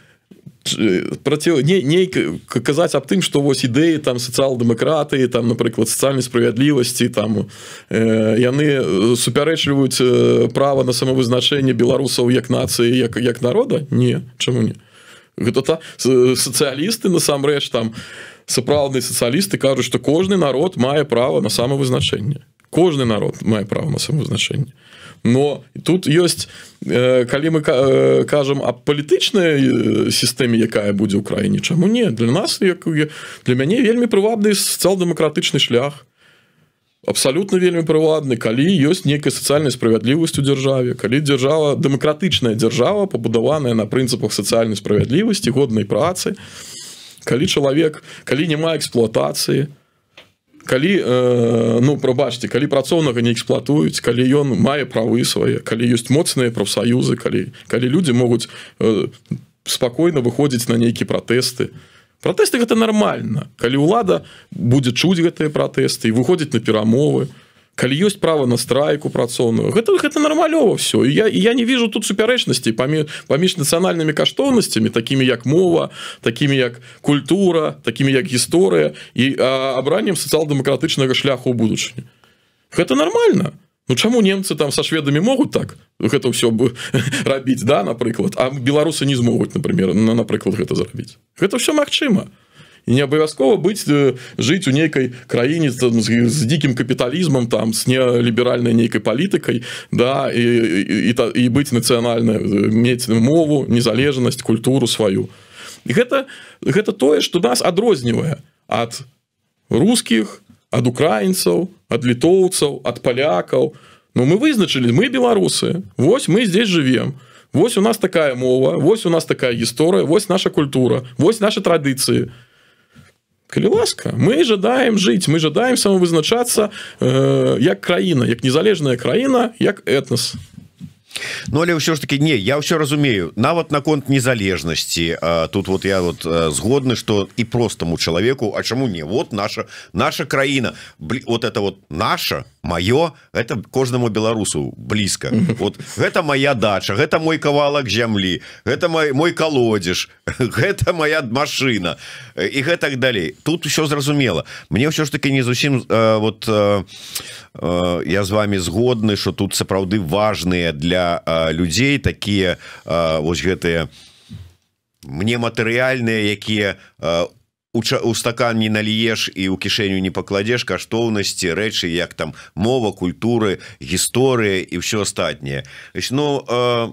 Против... Не, не казаць аб тым, што вось ідэі там сацыял-дэмакратыі, там, напрыклад, сацыяльнай справядлівасці, там э, яны супярэчліваюць права на самавызначэнне беларусаў як нацыі, як, як народа? Не, чаму не? Гэта та сацыялісты насамрэч, там сапраўдныя сацыялісты кажуць, што кожны народ мае права на самавызначэнне. Кожны народ мае права на самавызначэнне. Но тут ёсць, калі мы кажам аб палітычнай сістэме, якая будзе ў краіне, чаму не? Для нас, для мяне вельмі прывабны сацыял-дэмакратычны шлях. Абсолютно вельмі прывабны, калі ёсць некая сацыяльная справядлівасць у дзяржаве, калі дзяржава, дэмакратычная дзяржава, пабудаваная на прынцыпах сацыяльнай справядлівасці, годнай працы, калі чалавек, калі няма эксплуатацыі, калі, ну, прабачце, калі працоўнага не эксплуатуюць, калі ён мае правы свае, калі ёсць моцныя прафсаюзы, калі, калі людзі могуць спакойна выходзіць на нейкія пратэсты. Пратэсты гэта нармальна. Калі ўлада будзе чуць гэтыя пратэсты і выходзіць на перамовы, калі ёсць права на страйку працоўную, гэта, гэта нармалёва все. І я, і я не вижу тут супярэчнасці паміж, паміж нацыянальнымі каштоўнасцямі, такімі як мова, такімі як культура, такімі як гісторыя і абраннем сацыял-дэмакратычнага шляху ў будучыні. Гэта нармальна. Ну чаму немцы там со шведамі могуць так гэта ўсё бы рабіць, да, напрыклад, а беларусы не змогуць, например, на, напрыклад, гэта зарабіць. Гэта ўсё магчыма. І не абавязкова быць, жыць у нейкай краіне там, з, з диким капіталізмам, там, с неліберальнай нейкай палітыкай, да, і, і, і, і быць нацыянальна, мець мову, незалежнасць, культуру сваю. І гэта, гэта тое, што нас адрознівае ад рускіх, ад украінцаў, ад літоўцаў, ад палякаў. Ну, мы вызначылі, мы беларусы, вось мы здесь живем. Вось у нас такая мова, вось у нас такая гісторыя, вось наша культура, вось наши традиции. Калі ласка, мы жадаем жить, мы жадаем самовызначаться э, як краіна, як незалежная краіна, як этнос. Ну, але ўсё ж таки, не, я ўсё разумею, нават наконт незалежнасці, тут вот я вот згодны, что и простому человеку, а чему не, вот наша, наша краіна, вот это вот наша, мое, это кожному беларусу близко, вот это моя дача, это мой кавалак земли, это мой, мой колодеж, это моя машина, и так далее. Тут все зразумело. Мне все ж таки не зусім, вот я с вами згодны, что тут сапраўды важные для людей такие вот гэтые мне матэрыяльныя, якія у стакан не нальешь и у кишеню не покладешь, каштовности, речи, як там мова, культуры, история и все остальное. Ну, э,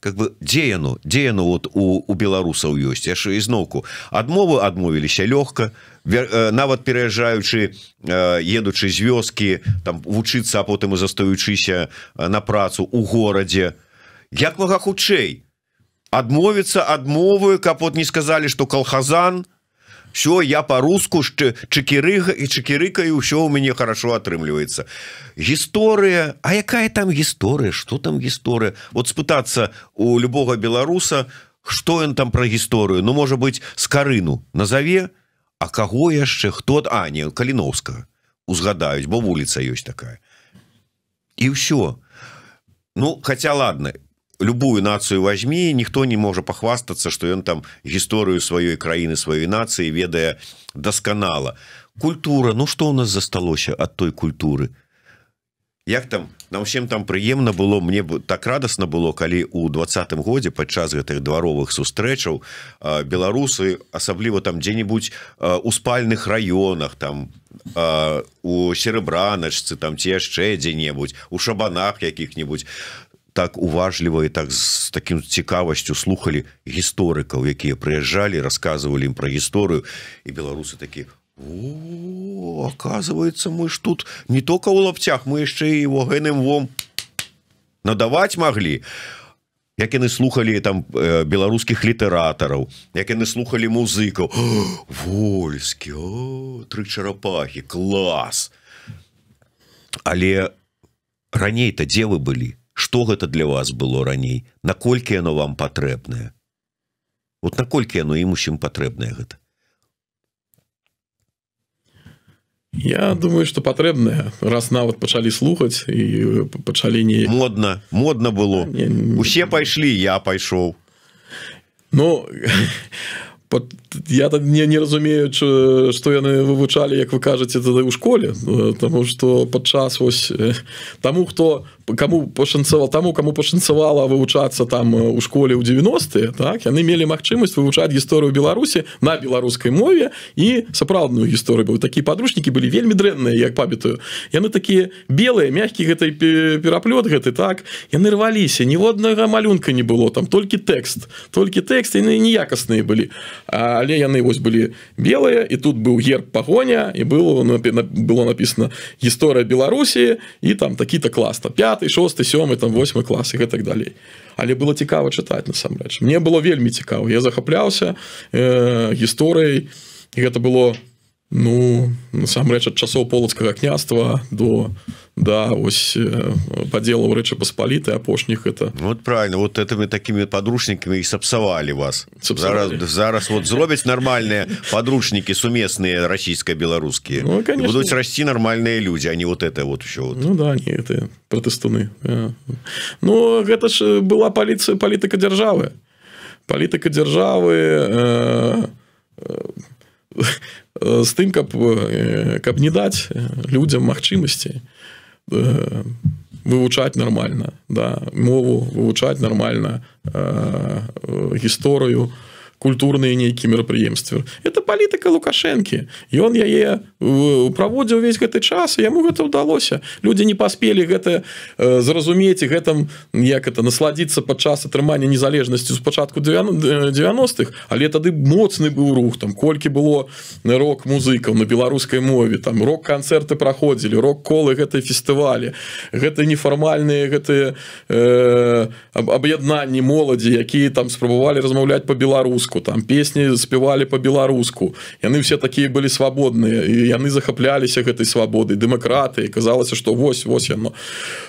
как бы, где оно? Где оно вот у, у белорусов есть? Я же изноку. Отмовы отмовились легко. Нават переезжаючи, едучи из вёски, там, учиться, а потом и застаючися на працу у городе. Як мага худшей? Отмовиться, отмовы, капот не сказали, что колхозан. Все, я по-руску чекирыкаю, все у меня хорошо отрымливается. История, а какая там история, что там история? Вот спытаться у любого белоруса, что он там про историю. Ну, может быть, Скарыну назови, а кого еще, кто-то, а, не, Калиновского, узгадаюсь, бо улица есть такая. И все. Ну, хотя ладно. Любую нацию возьми, никто не может похвастаться, что он там историю своей краины, своей нации, ведая досконало. Культура, ну что у нас засталось от той культуры? Як там, нам всем там приемно было, мне так радостно было, коли у двадцатым годе, подчас этих дворовых сустрэчаў, белорусы, особливо там где-нибудь у спальных районах, там, у Серебраначцы, там, те еще где-нибудь, у шабанах каких-нибудь, так уважливо и так с таким цікавостью слухали историков, которые приезжали, рассказывали им про историю, и белорусы такие: о, оказывается, мы ж тут не только у лаптях, мы еще и его генным вом надавать могли. Як они слухали там белорусских литераторов, як они слухали музыков. Вольский, о, три черепахи, класс. Але раней-то где вы были? Что это для вас было раней? Накольки оно вам потребное? Вот накольки оно им ущем потребное это? Я думаю, что потребное. Раз навод пошли слухать и пошли не... Модно, модно было. Не, не... Все пошли, я пошел. Ну... Я не, не разумею, что яны вывучали, как вы кажете, тогда у школе, потому что подчас ось тому, кто, кому пошанцевало, тому, кому пошанцевало вывучаться там у школе у девяностые, так, они имели магчимость вывучать историю Беларуси на белорусской мове и сапраўдную историю. Такие подручники были вельми дрэнные, я памятаю. Яны такие белые, мягкие, гэтай пераплёт, гэтай, так, яны рвались, и ни одного малюнка не было, там только текст, только текст, и они неякостные были. Але яны вось были белые, и тут был герб погоня, и было, было написано «История Беларуси», и там такие-то классы, там, пятый, шостый, сёмый, там, восьмый класс, и так далее. Але было цікаво читать, насамрэч. Мне было вельми цікаво, я захоплялся э, историей, и это было, ну, насамрэч, от часов Полоцкого княжества до... Да, ось по делу Речи Посполитой, опошних это... Вот правильно, вот этими такими подручниками и сапсовали вас. Сапсовали. Зараз, зараз вот зробить нормальные подручники, суместные, российско-белорусские. Ну, конечно. И будут расти нормальные люди, а не вот это вот еще. Вот. Ну да, они это протестуны. Ну, это же была полиция, политика державы. Политика державы... Э, э, э, с тем, как, э, как не дать людям махчимости вывучать нормально, да, мову вывучать нормально, э, э, историю, культурные некие мерапрыемствы. Это политика Лукашенко. И он яе проводил весь гэты час, и ему это удалось. Люди не поспели это заразуметь, и гэтым, як это, насладиться подчас отрымания незалежности с початку девяностых, а лето тогда моцный был рух, там, кольки было рок-музыков на белорусской мове, там, рок-концерты проходили, рок-колы, это фестивали, это неформальные, это э, объединения молоди, которые там спробовали размовлять по-белоруску, там, песни спевали по-белоруску, и они все такие были свободные, и они захоплялись этой свободой, демократы, и казалось, что вось-вось оно.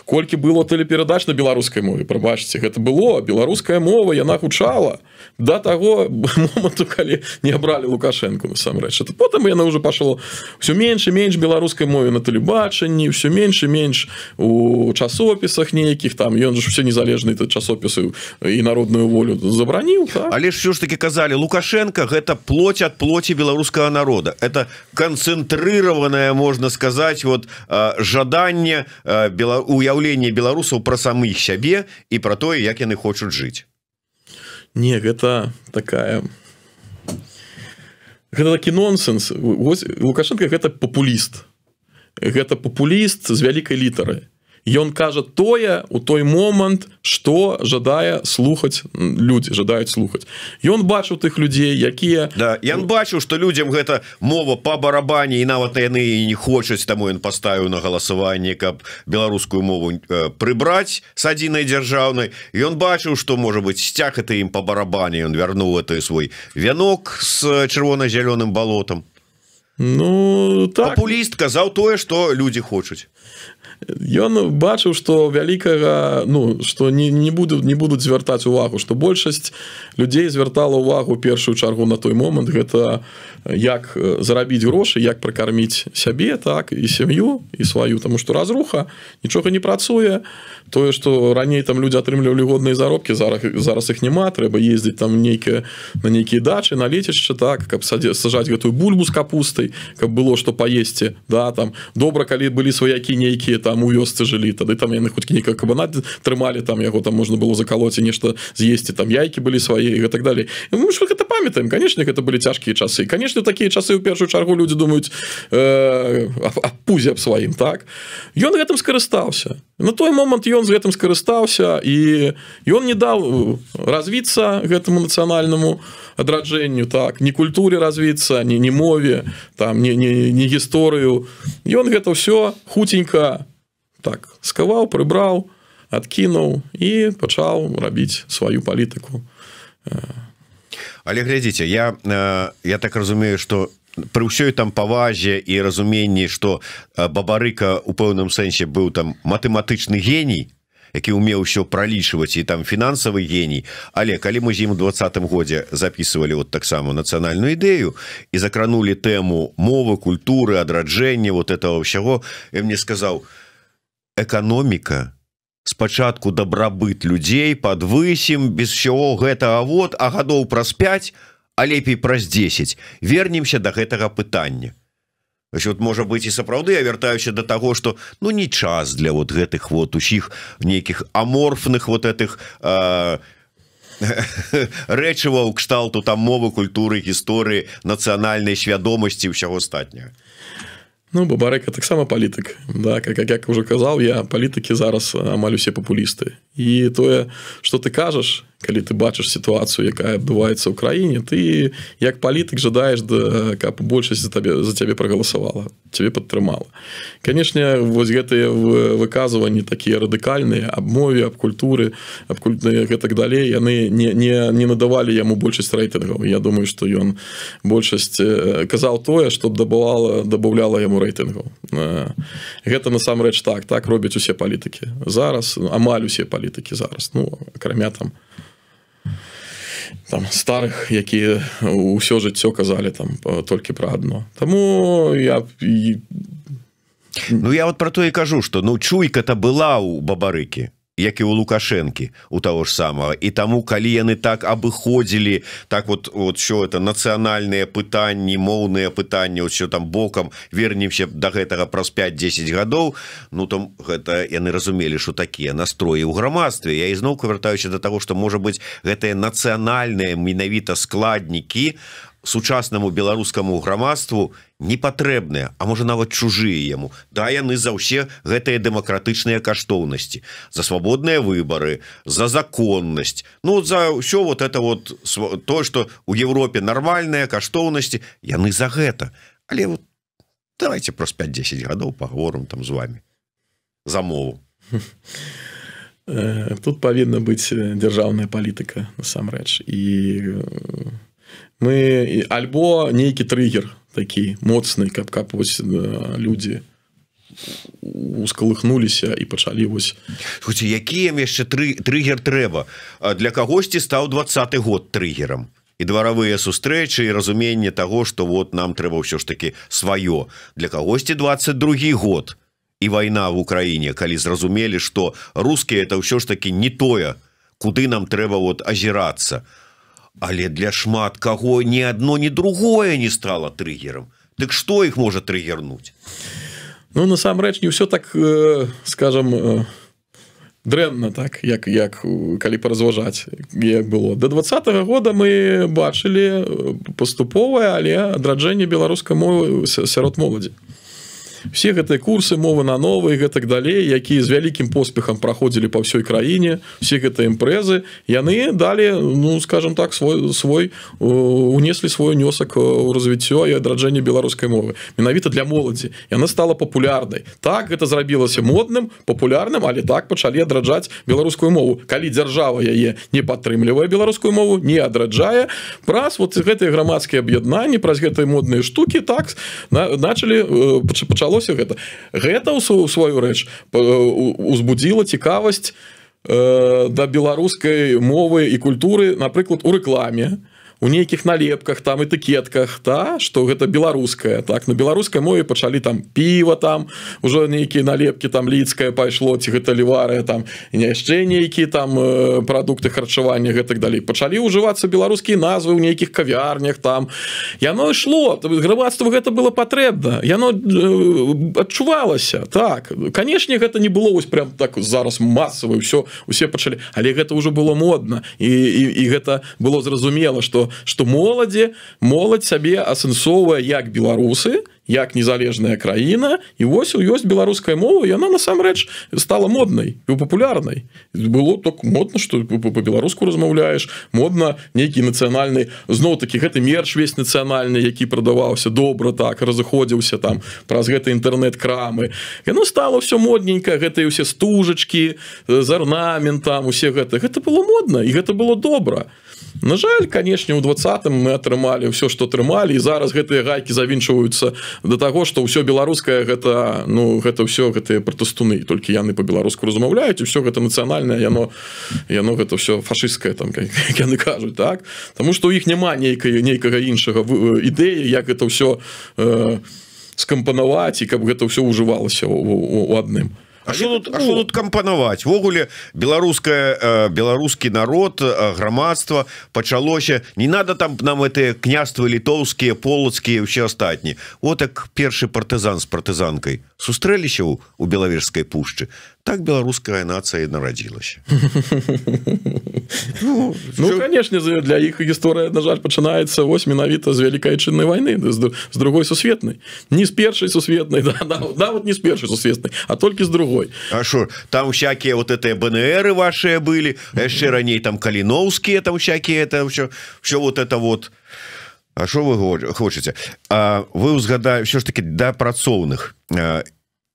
Кольки было телепередач на белорусской мове, пробачьте, это было, белорусская мова, и она худшала до того момента, когда не обрали Лукашенко, на самом деле. Это потом она уже пошла все меньше и меньше белорусской мове на телебачении, все меньше и меньше у часописах неких, там, и он же все незалежные часописы и народную волю забронил. Так? Але ж все ж таки казали, Лукашенко это плоть от плоти белорусского народа. Это концентрированное, можно сказать, вот жадание, уявление белорусов про самих себе и про то, как они хотят жить. Не, это такая... Это таки нонсенс. Лукашенко это популист. Это популист с великой литеры. И он кажет тое у той момент, что жадая слухать люди, жадают слухать. И он бачил тех людей, якія... Да, и он бачил, что людям эта мова по барабане, и нават яны не хочет, тому он поставил на голосование, как белорусскую мову прибрать с одиной державной. И он бачил, что, может быть, стяг это им по барабане, он вернул это свой венок с червоно-зеленым болотом. Ну, так. Популист казал тое, что люди хотят. Ён бачыў, што вялікага, ну, што не, не будуць не будуць звяртаць увагу, што большасць людзей звяртала ўвагу першую чаргу на той момант гэта як зарабіць грошы, як пракарміць сябе, так і сям'ю і сваю, таму што разруха нічога не працуе, тое, што раней там людзі атрымлівалі годныя заробкі, зараз зараз іх няма, трэба ездзіць там нейкія на нейкія дачы, на лецішча, так, каб сажаць гэтую бульбу з капустай, каб было што паесці, да, там добра, калі былі сваякі нейкія там у вёсцы жылі, тады там яны хоць некага кабана трымалі, там яго там можна было закалоць і нешта з'есці, там яйкі былі свае і так далей. Мы ж гэта памятаем, канешне, гэта былі цяжкія часы. Канешне, такія часы ў першую чаргу людзі думаюць э, аб пузе аб сваім, так? Ён гэтым скарыстаўся. На той момант ён з гэтым скарыстаўся, і ён не даў развіцца гэтаму нацыянальнаму адраджэнню, так, не культуре развіцца, не, не мове, там, не, не, не гісторыю. Ён гэта ўсё хутенька так сковал, прибрал, откинул и начал робить свою политику. Але глядите, я, я так разумею, что при всей там повазе и разумении, что Бабарыка у пэўным сэнсе был там математичный гений, які умел все пролишивать, и там финансовый гений. Але калі мы зиму двадцатым годзе записывали вот так саму национальную идею и закранули тему мовы, культуры, адраджэння, вот этого всего, я мне сказал... Экономика, спочатку добробыт людей подвысим, без всего гэтага вот, а годов праз пять, а лепей праз десять. Вернемся до гэтага пытання. Вот, может быть, и сапраўды я вертаюся до того, что ну не час для вот гэтых вот усіх неких аморфных вот этих э, рэчываў кшталту там мовы, культуры, гісторыі, нацыянальнай свядомасці ўсяго астатняга. Ну, Бабарыка так само политик, да, как, как я уже сказал, я политики зараз амаль все популисты. И то, что ты кажешь, когда ты бачишь ситуацию, якая отбывается в Украине, ты, как политик, жадаешь, да, как большесть за тебя, за тебя проголосовала, тебе подтримала. Конечно, вот эти выказывания такие радикальные, об мове, об культуре, об культуре и так далее, они не, не, не надавали ему большесть рейтингов. Я думаю, что он большесть казал то, что добавляло, добавляло ему рейтингов. Это насамрэч так, так робят все политики. Зараз, амаль все политики зараз, ну, кроме там... Там, старых, якія ўсё жыццё казалі там только про одно. Тому я... Ну, я вот про то и кажу, что ну, чуйка-то была у Бабарыкі. як и у Лукашенки, у того же самого. И тому, коли яны так обыходили, так вот, вот что это, национальные пытания, моўныя пытания, вот все там боком, вернемся до этого про пять-десять годов, ну там, это, яны разумели, что такие настрои у громадстве. Я изноў вертаюсь до того, что, может быть, это национальные, миновито складники сучасному белорусскому громадству непотребные, а может нават чужие ему. Да, яны за все гэтые демократичные каштовности, за свободные выборы, за законность, ну за все вот это вот, то, что у Европе нормальные каштовности, яны за гэта. Але вот давайте просто пять-десять годов поговорим там с вами. За мову. Тут повинна быть державная политика, насамрэч. И мы альбо некий триггер такие моцные, как как вот люди усколыхнуліся и пачалі вось. Слушайте, якія яшчэ триггер трэба? Для когосьці стал двадцаты год триггером. И дворовые сустрэчы, и разумение того, что вот нам трэба все ж таки свое. Для когосьці двадцать другой год. И война в Украине, коли зразумели, что русские это все ж таки не тое, куды нам трэба вот озираться. Але для шмат кого ни одно, ни другое не стало триггером. Так что их может триггернуть? Ну, насамрэч, не все так, скажем, дрэнна так, як, як калі поразважаць, як было. До двадцатого года мы бачили поступовое, але адраджение беларускай мовы сярод моладзі. Все гэтыя курсы мовы на новые и так далее, якія с великим поспехом проходили по всей краине, все гэтыя импрезы, яны дали, ну, скажем так, свой, свой унесли свой унесок у развития и адраджэння белорусской мовы. Менавіта для молоди. И она стала популярной. Так это зрабілася модным, популярным, але так пачалі адраджаць белорусскую мову. Калі держава яе не падтрымлівае белорусскую мову, не адраджае, праз вот гэтые громадские объединения, праз гэтые модные штуки, так начали, почало гэта. Гэта у свою рэч узбудзіла цікавасць э, да беларускай мовы і культуры, напрыклад, у рэкламе, у нейкіх налепках, там этыкетках, та, што гэта беларускае, так, на беларускай мове пачалі там піва, там уже нейкія налепкі, там лідскае пайшло, ці гэта ліварыя, там яшчэ нейкія там прадукты харчавання, гэтак далей. Пачалі ўжывацца беларускія назвы ў нейкіх кавярнях, там яно ішло, грамадству гэта было патрэбна, яно адчувалася, так. Канешне, гэта не было вось прям так зараз масава, ўсё, усе пачалі, але гэта ўжо было модна, і, і, і гэта было зразумела, што что молоді, молодь себе асэнсоўвае як беларусы, як незалежная краіна, і вось у ёсць беларуская мова, и она насамрэч стала модной и популярной. Было так модно, что по-беларуску размаўляешь, модно некий национальный, зноў таки, гэты мерч весь национальный, який продавался добра так, разыходзіўся там праз гэта интернет-крамы. И оно стало все модненько, гэтыя все стужечки с орнаментом, усе гэта. Это было модно, и это было добра. На жаль, конечно, у двадцатым мы атрымалі все, что атрымалі, и зараз гэтыя гайки завинчиваются до того, что все белорусское, это, ну, это все это протестуны, только яны по-белоруску размаўляют, и все это национальное, яно, яно это все фашистское, там, как яны кажут, так? Потому что у них нема нейкого, нейкого иншего идеи, как это все э, скомпоновать, и как это все уживалось у, у, у одним. А что тут, ну, тут компоновать? В огуле белорусская, белорусский народ, громадство почалося. Не надо там нам это княжества литовские, полоцкие и все остальные. Вот так первый партизан с партизанкой сустрелись у, у Беловежской пущи. Так белорусская нация и народилась. Ну, ну конечно, для их история, на жаль, начинается восьминовито с Великой Отчинной войны, с другой сусветной. Не с первой сусветной, да, да, да, вот не с первой сусветной, а только с другой. А что, там всякие вот это БНРы ваши были, еще ранее там Калиновские, там всякие это все, все вот это вот. А что вы хотите? А вы узгадаете, все ж таки, до працовных.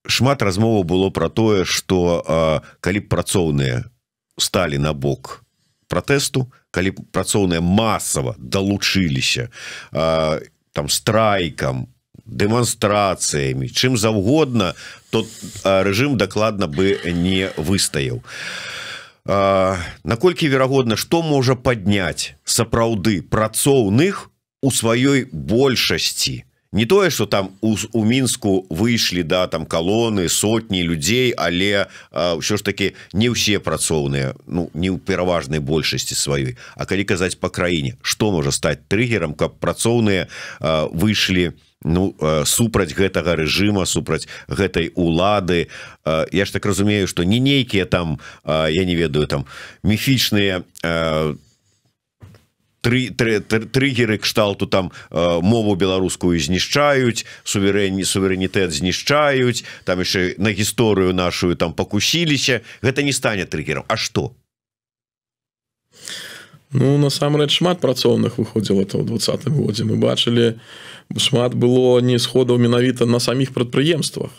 Шмат размова было про тое, что калі працоўныя стали на бок протесту, калі працоўныя массово долучились там страйкам, демонстрациями, чем завгодно, то режим докладно бы не выстаяў. Наколькі верагодна, что можа поднять сапраўды працоўных у своей большасці? не тое, что там у, у Минску выйшлі, да, там колонны, сотни людей, але ўсё ж таки не ўсе працоўныя, ну не ў пераважнай большасці сваёй. А калі казаць по краіне, что можа стаць триггером, каб працоўныя выйшлі, ну, супраць гэтага режима, супраць гэтай улады? Я ж так разумею, что не нейкія там, я не ведаю, там міфічныя Три, три, три, триггеры кшталту там э, мову беларускую знішчаюць, суверэн, суверэнітэт знішчаюць, там еще на гісторыю нашу там покусіліся. Гэта не стане триггером. А что? Ну, насамрэч шмат працоўных выходзіла это ў двадцатым годзе. Мы бачылі, шмат было не сходаў менавіта на самих прадпрыемствах.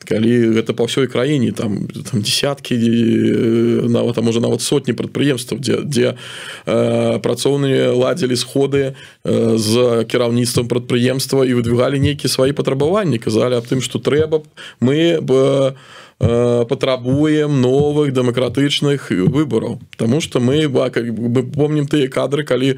Калі гэта по всей краіне, там, там десятки, нават, там уже нават сотни прадпрыемстваў, где, где э, працоўныя ладзілі сходы э, з кіраўніцтвам прадпрыемства і выдвигалі нейкія свае патрабаванні, казалі аб тым, што трэба, мы б потребуем новых демократичных выборов, потому что мы, мы помним те кадры, когда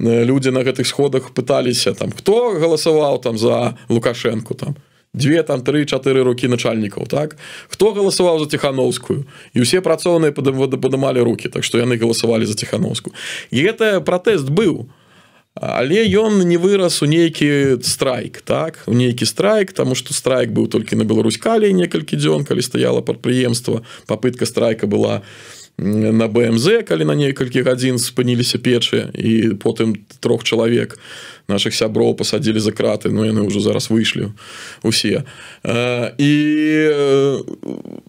люди на этих сходах пытались, там, кто голосовал там за Лукашенко, там две, там три-четыре руки начальников, так, кто голосовал за Тихановскую, и все працовные поднимали руки, так что они голосовали за Тихановскую, и это протест был. Але ён не вырас у нейкі страйк, так, у нейкі страйк, тому что страйк был только на Беларуськали некалькі дзён, калі стаяло прадпрыемства, попытка страйка была на Б М З, калі на некалькі гадзін спыніліся печы, і потым трох чалавек наших сяброў посадили за краты, но яны уже зараз выйшлі усе. И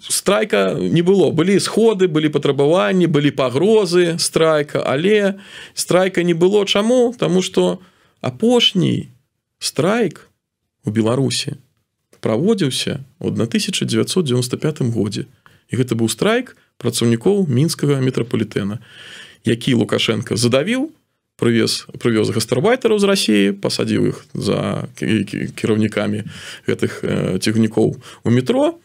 страйка не было. Были сходы, были потребования, были погрозы страйка, але страйка не было. Чаму? Тому что апошний страйк у Беларуси проводился в тысяча девятьсот девяносто пятым годзе. И это был страйк працаўнікоў Минского метрополитена, які Лукашенко задавил, Прывез, прывез гастарбайтеров из России, посадил их за кіраўнікамі этих э, техников у метро,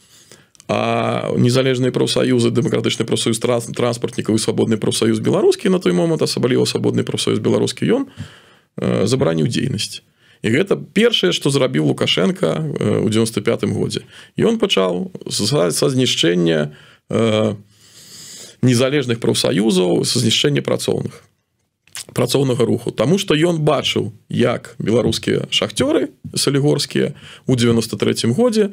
а незалежные профсоюзы, демократичный профсоюз транспортников и свободный профсоюз белорусский на той момент, особливо свободный профсоюз белорусский, он э, забараніў дзейнасць. И это первое, что зарабил Лукашенко э, у девяносто пятым году. И он начал со, со знищения э, незалежных профсоюзов, со знищения працовных. працоўнага руху, тому что ён бачыў, як беларускія шахтёры солігорскія у девяносто третьем годзе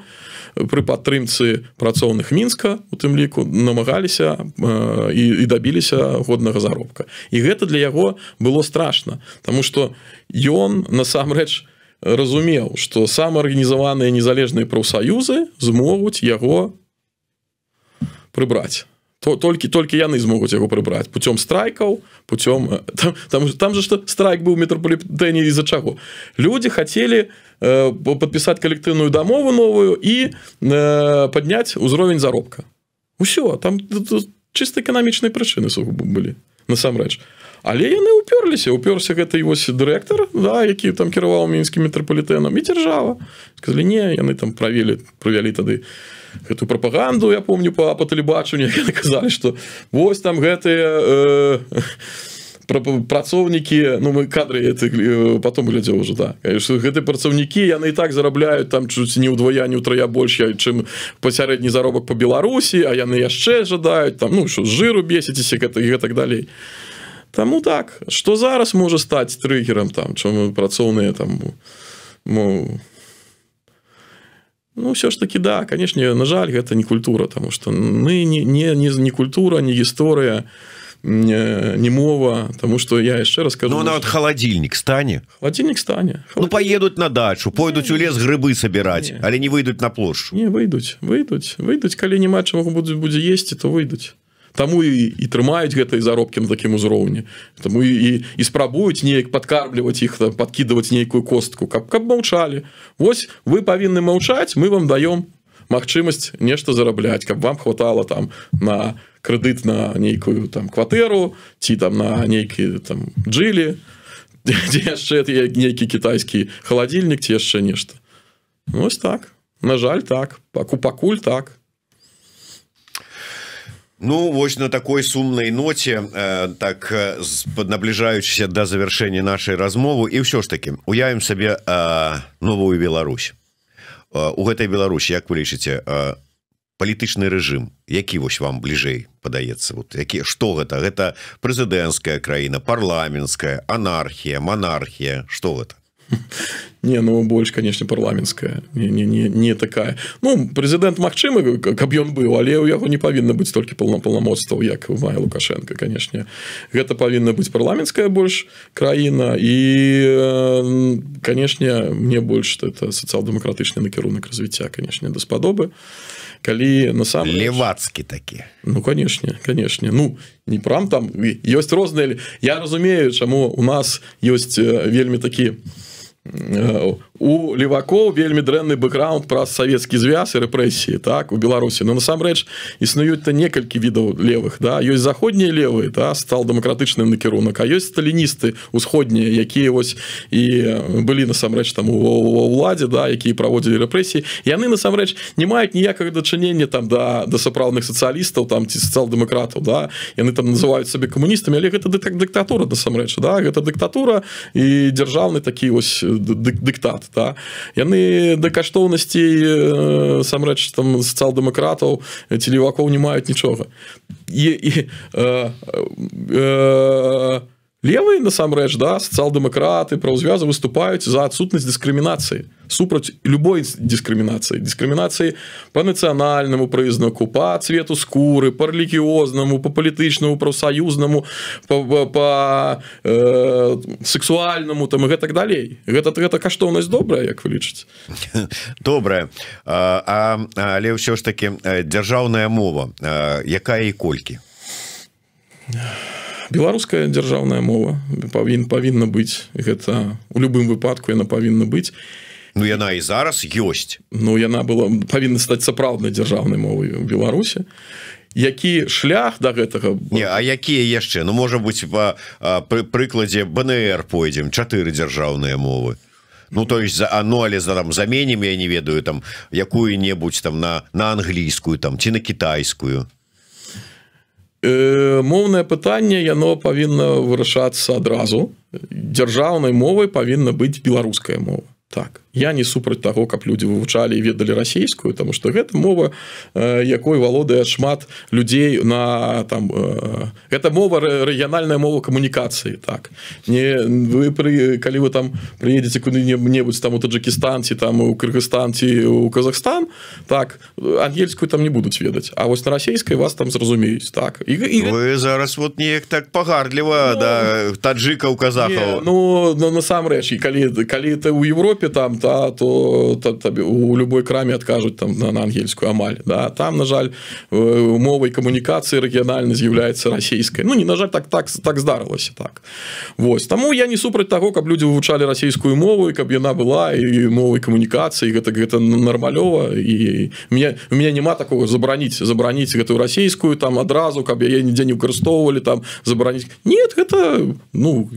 при падтрымцы працоўных Мінска у тым ліку намагаліся і, і дабіліся годнага заробка. І гэта для яго было страшно, тому что ён насамрэч разумеў, что самаарганізаваныя незалежныя прафсаюзы змогуць яго прыбраць. Только, только яны смогут его прибрать путем страйков, путем... Там, там, там же что страйк был в метрополитене из-за чего? Люди хотели э, подписать коллективную домову новую и э, поднять уровень заработка. Все, там чисто экономичные причины были, насамрэч. Але яны уперлись, уперся это его директор, да, який там керувал Минским метрополитеном, и держава. Сказали, не, яны там провели, провели тогда эту пропаганду, я помню, по, по телебачению, казали, что вот там гэтые э, працовники, ну, мы кадры это потом глядел уже, да, конечно, гэтые працовники, они и так зарабляют там чуть не удвоя, не утрая больше, чем посередний заробок по Беларуси, а яны еще ожидают, там, ну, что с жиру беситесь и так далее. Тому так, что зараз может стать триггером, там, чем працовные, там, ну, ну, все ж таки, да, конечно, на жаль, это не культура, потому что мы не, не, не, не культура, не история, не, не мова, потому что я еще расскажу. Ну, она вот холодильник стане. Холодильник стане. Холодильник. Ну, поедут на дачу, пойдут у лес грибы собирать, не. Але не выйдут на площадь. Не, выйдут, выйдут, выйдут, коли нема чего будет, будет есть, то выйдут. Таму и, и трымают гэтай заробки на таким узроўні, тому и, и, и спрабуюць неяк подкармливать их, там, подкидывать некую костку, каб, каб молчали. Вось вы повинны молчать, мы вам даем магчимость нечто зараблять, как вам хватало там на кредит на некую там квартиру, ти там на некие там джили, некий китайский холодильник, те еще нечто. Ну, вот так, на жаль, так, пакуль так. Ну вось на такой сумнай ноце э, так э, набліжаючыся до завершэння нашай размовы і ўсё ж таки уявім сабе э, новую Беларусь. Э, у гэтай Беларусі, як вы лічыце, э, палітычны рэжым які вось вам бліжэй падаецца, вот які, што гэта? Гэта прэзідэнцкая краіна, парламенцкая, анархія, манархія, што гэта? Не, ну больше, конечно, парламентская, не, не, не, не такая. Ну, президент магчымы, каб ён быў, але у яго не павінна быць столькі паўнамоцтваў, як мае Лукашенко, конечно. Гэта павінна быць парламентская больш краіна і, конечно, мне больш это сацыял-дэмакратычны накірунак развіцця, конечно, даспадобы. Калі насамрэч... Левацкі такі. Ну, конечно, конечно. Ну, не прям там, ёсць розныя... Я разумею, чаму у нас ёсць вельмі такі... у левакоў вельмі дрэнны бэкграунд праз савецкі звяз і рэпрэсіі, так, у Беларусі. Но насамрэч існуюць-то некалькі відаў левых, да, ёсць заходнія левыя, да, стал дэмакратычным накірунак, а ёсць сталіністы усходнія, якія вось і былі насамрэч там у ўладзе, да, якія праводзілі рэпрэсіі. Яны насамрэч не маюць ніякага дачынення там да да сапраўдных сацыялістаў там ці сацыял-дэмакратаў, да. Яны там называюць сабе камуністамі, але гэта дыктатура насамрэч, да, гэта дыктатура і дзяржаўны такі вось дыктат, да? Яны да каштоўнасцей самрэч там сацыял-дэмакратаў ці левакоў не маюць нічога. І, і э, э, левыя насамрэч, да, сацыял-дэмакраты, праўзвязы выступаюць за адсутнасць дыскрымінацыі, супраць любой дискриминации, дискриминации по национальному признаку, по цвету скуры, по религиозному, по политичному, профсоюзному, по, по, по э, сексуальному там, и так далее. Это, это каштоўнасць добрая, как вы лічыце? Добрая. А, але ўсё ж таки державная мова, якая і колькі? Беларуская державная мова павін, павінна быць, гэта у любым выпадку яна павінна быць. Ну яна і зараз ёсць. Ну яна была павінна стаць сапраўднай дзяржаўнай мовай у Беларусі. Які шлях до гэтага? Не, а якія яшчэ? Ну можа быць па пры прыкладзе Б Н Р пойдзем, чатыры дзяржаўныя мовы. Ну то есть за анализ там заменим, я не ведаю там якую-небудзь там на на англійскую там ці на кітайскую. Мовное пытанне яно павінна вырашацца адразу. Дзяржаўнай мовай павінна быць беларуская мова. Так, я не супраць таго, каб людзі вывучалі і ведалі расійскую, таму што гэта мова, якой валодае шмат людзей на там, гэта мова рэгіянальная мова камунікацыі, так. Не вы пры, калі вы там прыедзеце куды-небудзь там у Таджикістан ці там у Кыргызстан ці у Казахстан, так, ангельскую там не будуць ведаць, а вось на расійскай вас там зразумеюць, так. І, і... Вы зараз вот неяк так пагардліва, ну, да, таджыкаў, казахаў. Не, ну, ну насамрэч, і калі, калі ты ў Европе там, да, то, то, то у любой краме откажут там на, на ангельскую амаль, да, там, на жаль, мовой коммуникации региональной является российской, ну, не на жаль, так, так, так здарылось, так, вот, тому я не супраць того, как люди вывучали российскую мову, и как она была, и мовой коммуникации, это, это нормалево, и у меня, у меня нема такого забранить, забранить эту российскую, там, одразу, как я нигде не выкарыстоўвалі, там, забранить, нет, это, ну,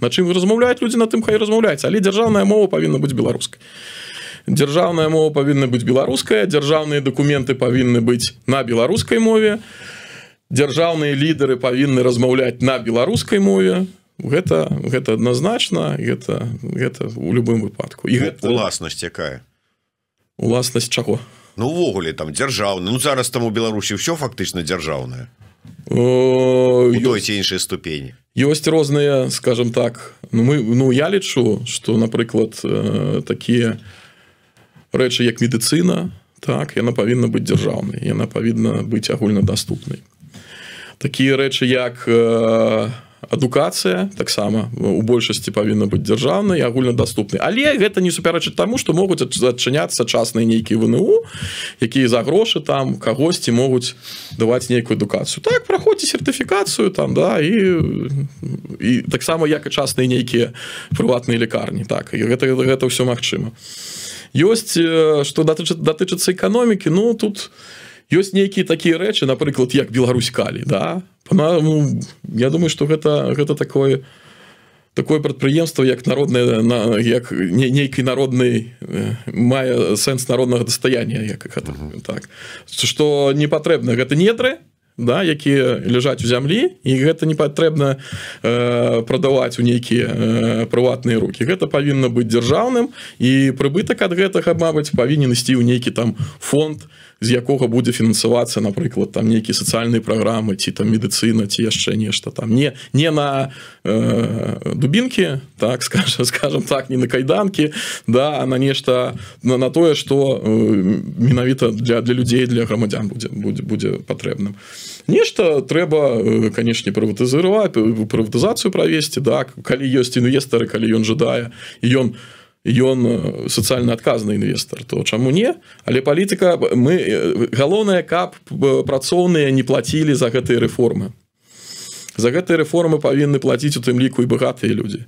на чым размаўляюць людзі, на тым хай размаўляюць, але дзяржаўная мова павінна быць беларускай. Дзяржаўная мова павінна быць беларуская, дзяржаўныя дакументы павінны быць на беларускай мове, дзяржаўныя лідары павінны размаўляць на беларускай мове. Гэта, гэта адназначна, гэта, гэта у любым выпадку. І гэта... Уласнасць якая? Уласнасць чаго? Ну увогуле там дзяржаўная, ну зараз там у Беларусі ўсё фактычна дзяржаўнае. У той ці іншай ступені. Ёсць розныя, скажем так, ну, мы, ну я лічу, што, напрыклад, такія рэчы, як медыцына, так, яна павінна быць дзяржаўнай, яна павінна быць агульнадаступнай. Такія рэчы, як адукацыя, таксама у большасці павінна быць дзяржаўнай і агульнадаступнай. Але гэта не супярэчыць таму, што могуць адчыняцца частныя нейкія В Н У, якія за грошы там кагосьці могуць даваць нейкую адукацыю. Так, праходзьце сертыфікацыю там, да, і, і таксама як і частныя нейкія прыватныя лікарні. Так, і гэта, гэта ўсё магчыма. Ёсць, што датычыцца, датычыцца эканомікі, ну тут ёсць нейкія такія рэчы, напрыклад, як Беларуськалі, да. Она, ну, я думаю, что это, это такое, такое прадпрыемства, як народное, на, як не, нейкий народный, мае сэнс народного достояния, як гэта, так. Что не патрэбна, гэта недры, да, якія ляжаць у зямлі, і гэта не патрэбна э, прадаваць у нейкія э, прыватныя рукі. Гэта павінна быць дзяржаўным, і прыбытак ад гэтага, мабыць, павінен ісці ў нейкі там фонд, з якога будзе фінансавацца, напрыклад, там нейкія сацыяльныя праграмы, ці там медыцына, ці яшчэ нешта там. Не, не на э, дубінкі, так скажем, скажем так, не на кайданкі, да, а на нешта, на, на тое, што э, менавіта для, для людзей, для грамадзян будзе, будзе, будзе патрэбным. Нешта трэба, канешне, прыватызаваць, прыватызацыю правесці, так, калі ёсць інвестары, калі ён жадае, і ён ён сацыяльна адказны інвестар, то чаму не? Але палітыка, мы галоўнае, каб працоўныя не плацілі за гэтыя рэформы. За гэтыя рэформы павінны плаціць у тым ліку і багатыя людзі.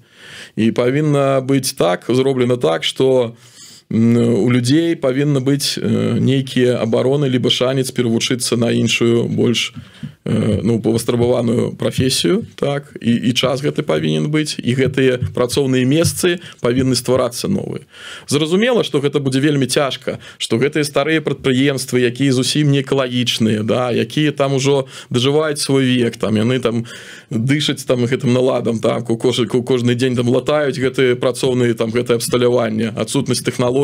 І павінна быць так, зроблена так, што у людей павінна быць нейкія абароны, либо шанец перавучыцца на іншую, больш ну, павастрабаваную прафесію, так, і, і час гэты павінен быць, і гэтыя працоўныя месцы павінны стварацца новыя. Зразумела, што гэта будзе вельмі цяжка, што гэтыя старыя прадпрыемствы, якія зусім не экалагічныя, да, якія там ужо дажываюць свой век, там яны там дышаць там гэтым наладам, там кожны, кожны дзень там латаюць гэтыя працоўныя, там гэтае абсталяванне, адсутнасць тэхналогій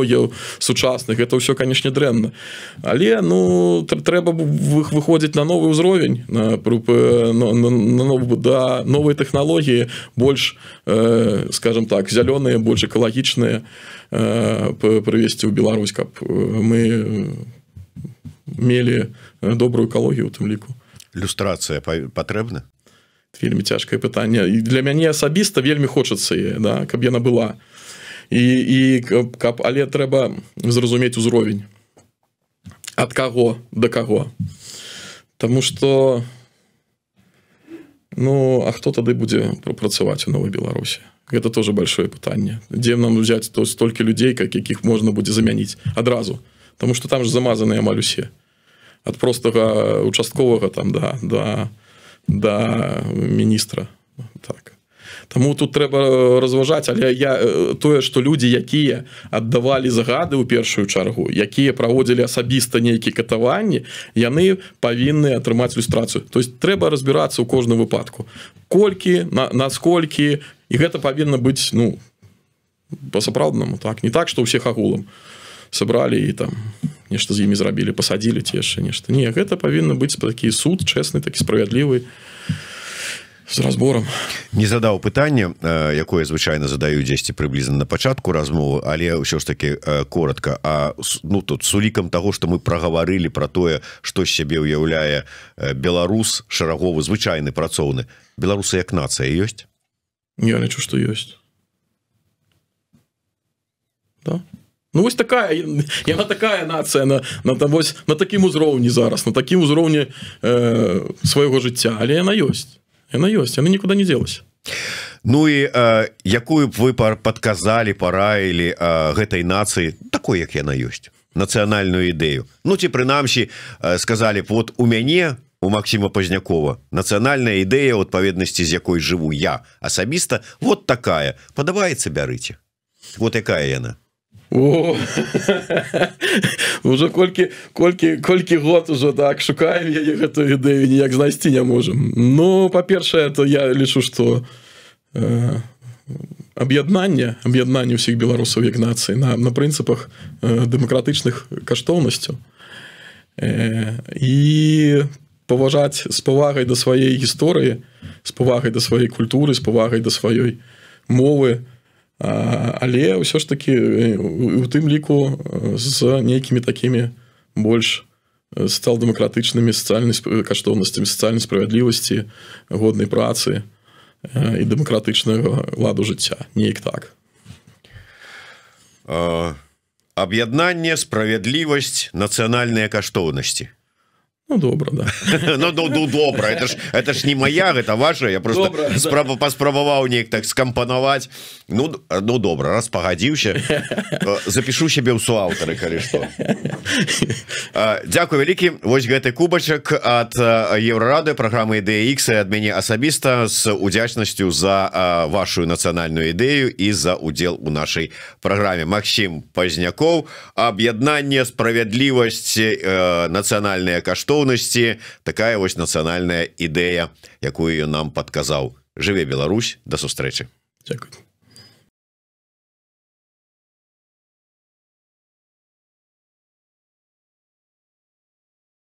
сучасных, это все, конечно, дрэнна. Але ну трэба выходзіць на новый ўзровень, на, на, на, на, да, новые технологии, больш, э, скажем так, зеленые, больш экалагічныя э, прывесці ў Беларусь, каб мы мелі добрую экалогію ў тым ліку. Люстрацыя патрэбна? Вельмі цяжкае пытанне. І для мяне асабіста вельмі хочацца, да, каб яна была. І, і каб, але трэба зразумець узровень, ад каго да каго. Таму што ну а хто тады будзе працаваць у новай Беларусі? Гэта тоже большое пытанне. Дзе нам взяць то столькі людзей, якіх можна будзе замяніць адразу? Таму што там ж замазаныя амаль усе. Ад простага участковага там да, да, да міністра. Так. Таму тут трэба разважаць, але я, тое, што людзі, якія аддавалі загады ў першую чаргу, якія праводзілі асабіста нейкія катаванні, яны павінны атрымаць люстрацыю. То есть трэба разбірацца ў кожным выпадку. Колькі, на, насколькі, і гэта павінна быць, ну, па-сапраўднаму, так, не так, што ўсіх агулам сабралі і там нешта з імі зрабілі, пасадзілі ці яшчэ нешта. Не, гэта павінна быць такі суд, чэсны, такі справядлівы, з разбором. Не задаў пытанне, якое звычайно задаю дзесьці приблизно на пачатку размовы, але ўсё ж таки коротко. А ну тут с улікам того, что мы проговорили про тое, что себе уяўляе беларус шараговы, звычайны, працоўны. Беларусы як нацыя ёсць? Я лічу, что ёсць. Да? Ну вось такая, яна такая нацыя на, на, вось, на такім узроўні зараз, на такім узроўні э, свайго жыцця, але яна ёсць. Она есть, она никуда не делась. Ну и э, якую б вы подказали, пораили э, гэтай нации, такой, як яна ёсць, национальную идею? Ну, ці прынамсі э, сказали, вот у мяне, у Максима Познякова, национальная идея, в отповедности, с якой живу я асабіста, вот такая, подавается, бярыце. Вот якая яна? О, уже колькі, колькі, колькі год уже так шукаем яе гэтую ідэю, ніяк знайсці не можем. Ну, па-першае, то я лічу, что э, аб'яднанне, аб'яднанне ўсіх беларусаў як нацыі на, на прынцыпах э, дэмакратычных каштоўнасцяў э, і паважаць з павагай да сваёй гісторыі, з павагай да сваёй культуры, з павагай да сваёй мовы. Але ўсё ж такі у тым ліку з нейкімі такімі больш сацыял-дэмакратычнымі каштоўнасцямі сацыяльнай справядлівасці, годнай працы і дэмакратычнага ладу жыцця. Неяк так. Аб'яднанне, справядлівасць, нацыянальныя каштоўнасці. Ну, добра, да. Ну, ну, добра, это ж, это ж не моя, это ваша, я просто добра, спраб, да. Паспрабаваў неяк так скампанаваць. Ну, ну добра, раз пагадзіўся, запишу себе ў суаўтары, калі што. Дзякую вялікі, вось гэты кубачак ад Еврорады, праграмы «Идея Х», ад мяне асабіста, з удзячнасцю за вашу нацыянальную ідэю і за удзел у нашай праграме. Максім Позняков, аб'яднанне, справядлівасць, нацыянальныя каштоўнасці, працоўнасці, такая вось нацыянальная ідэя, якую ён нам падказаў. Жыве Беларусь, да сустрэчы. Дякую.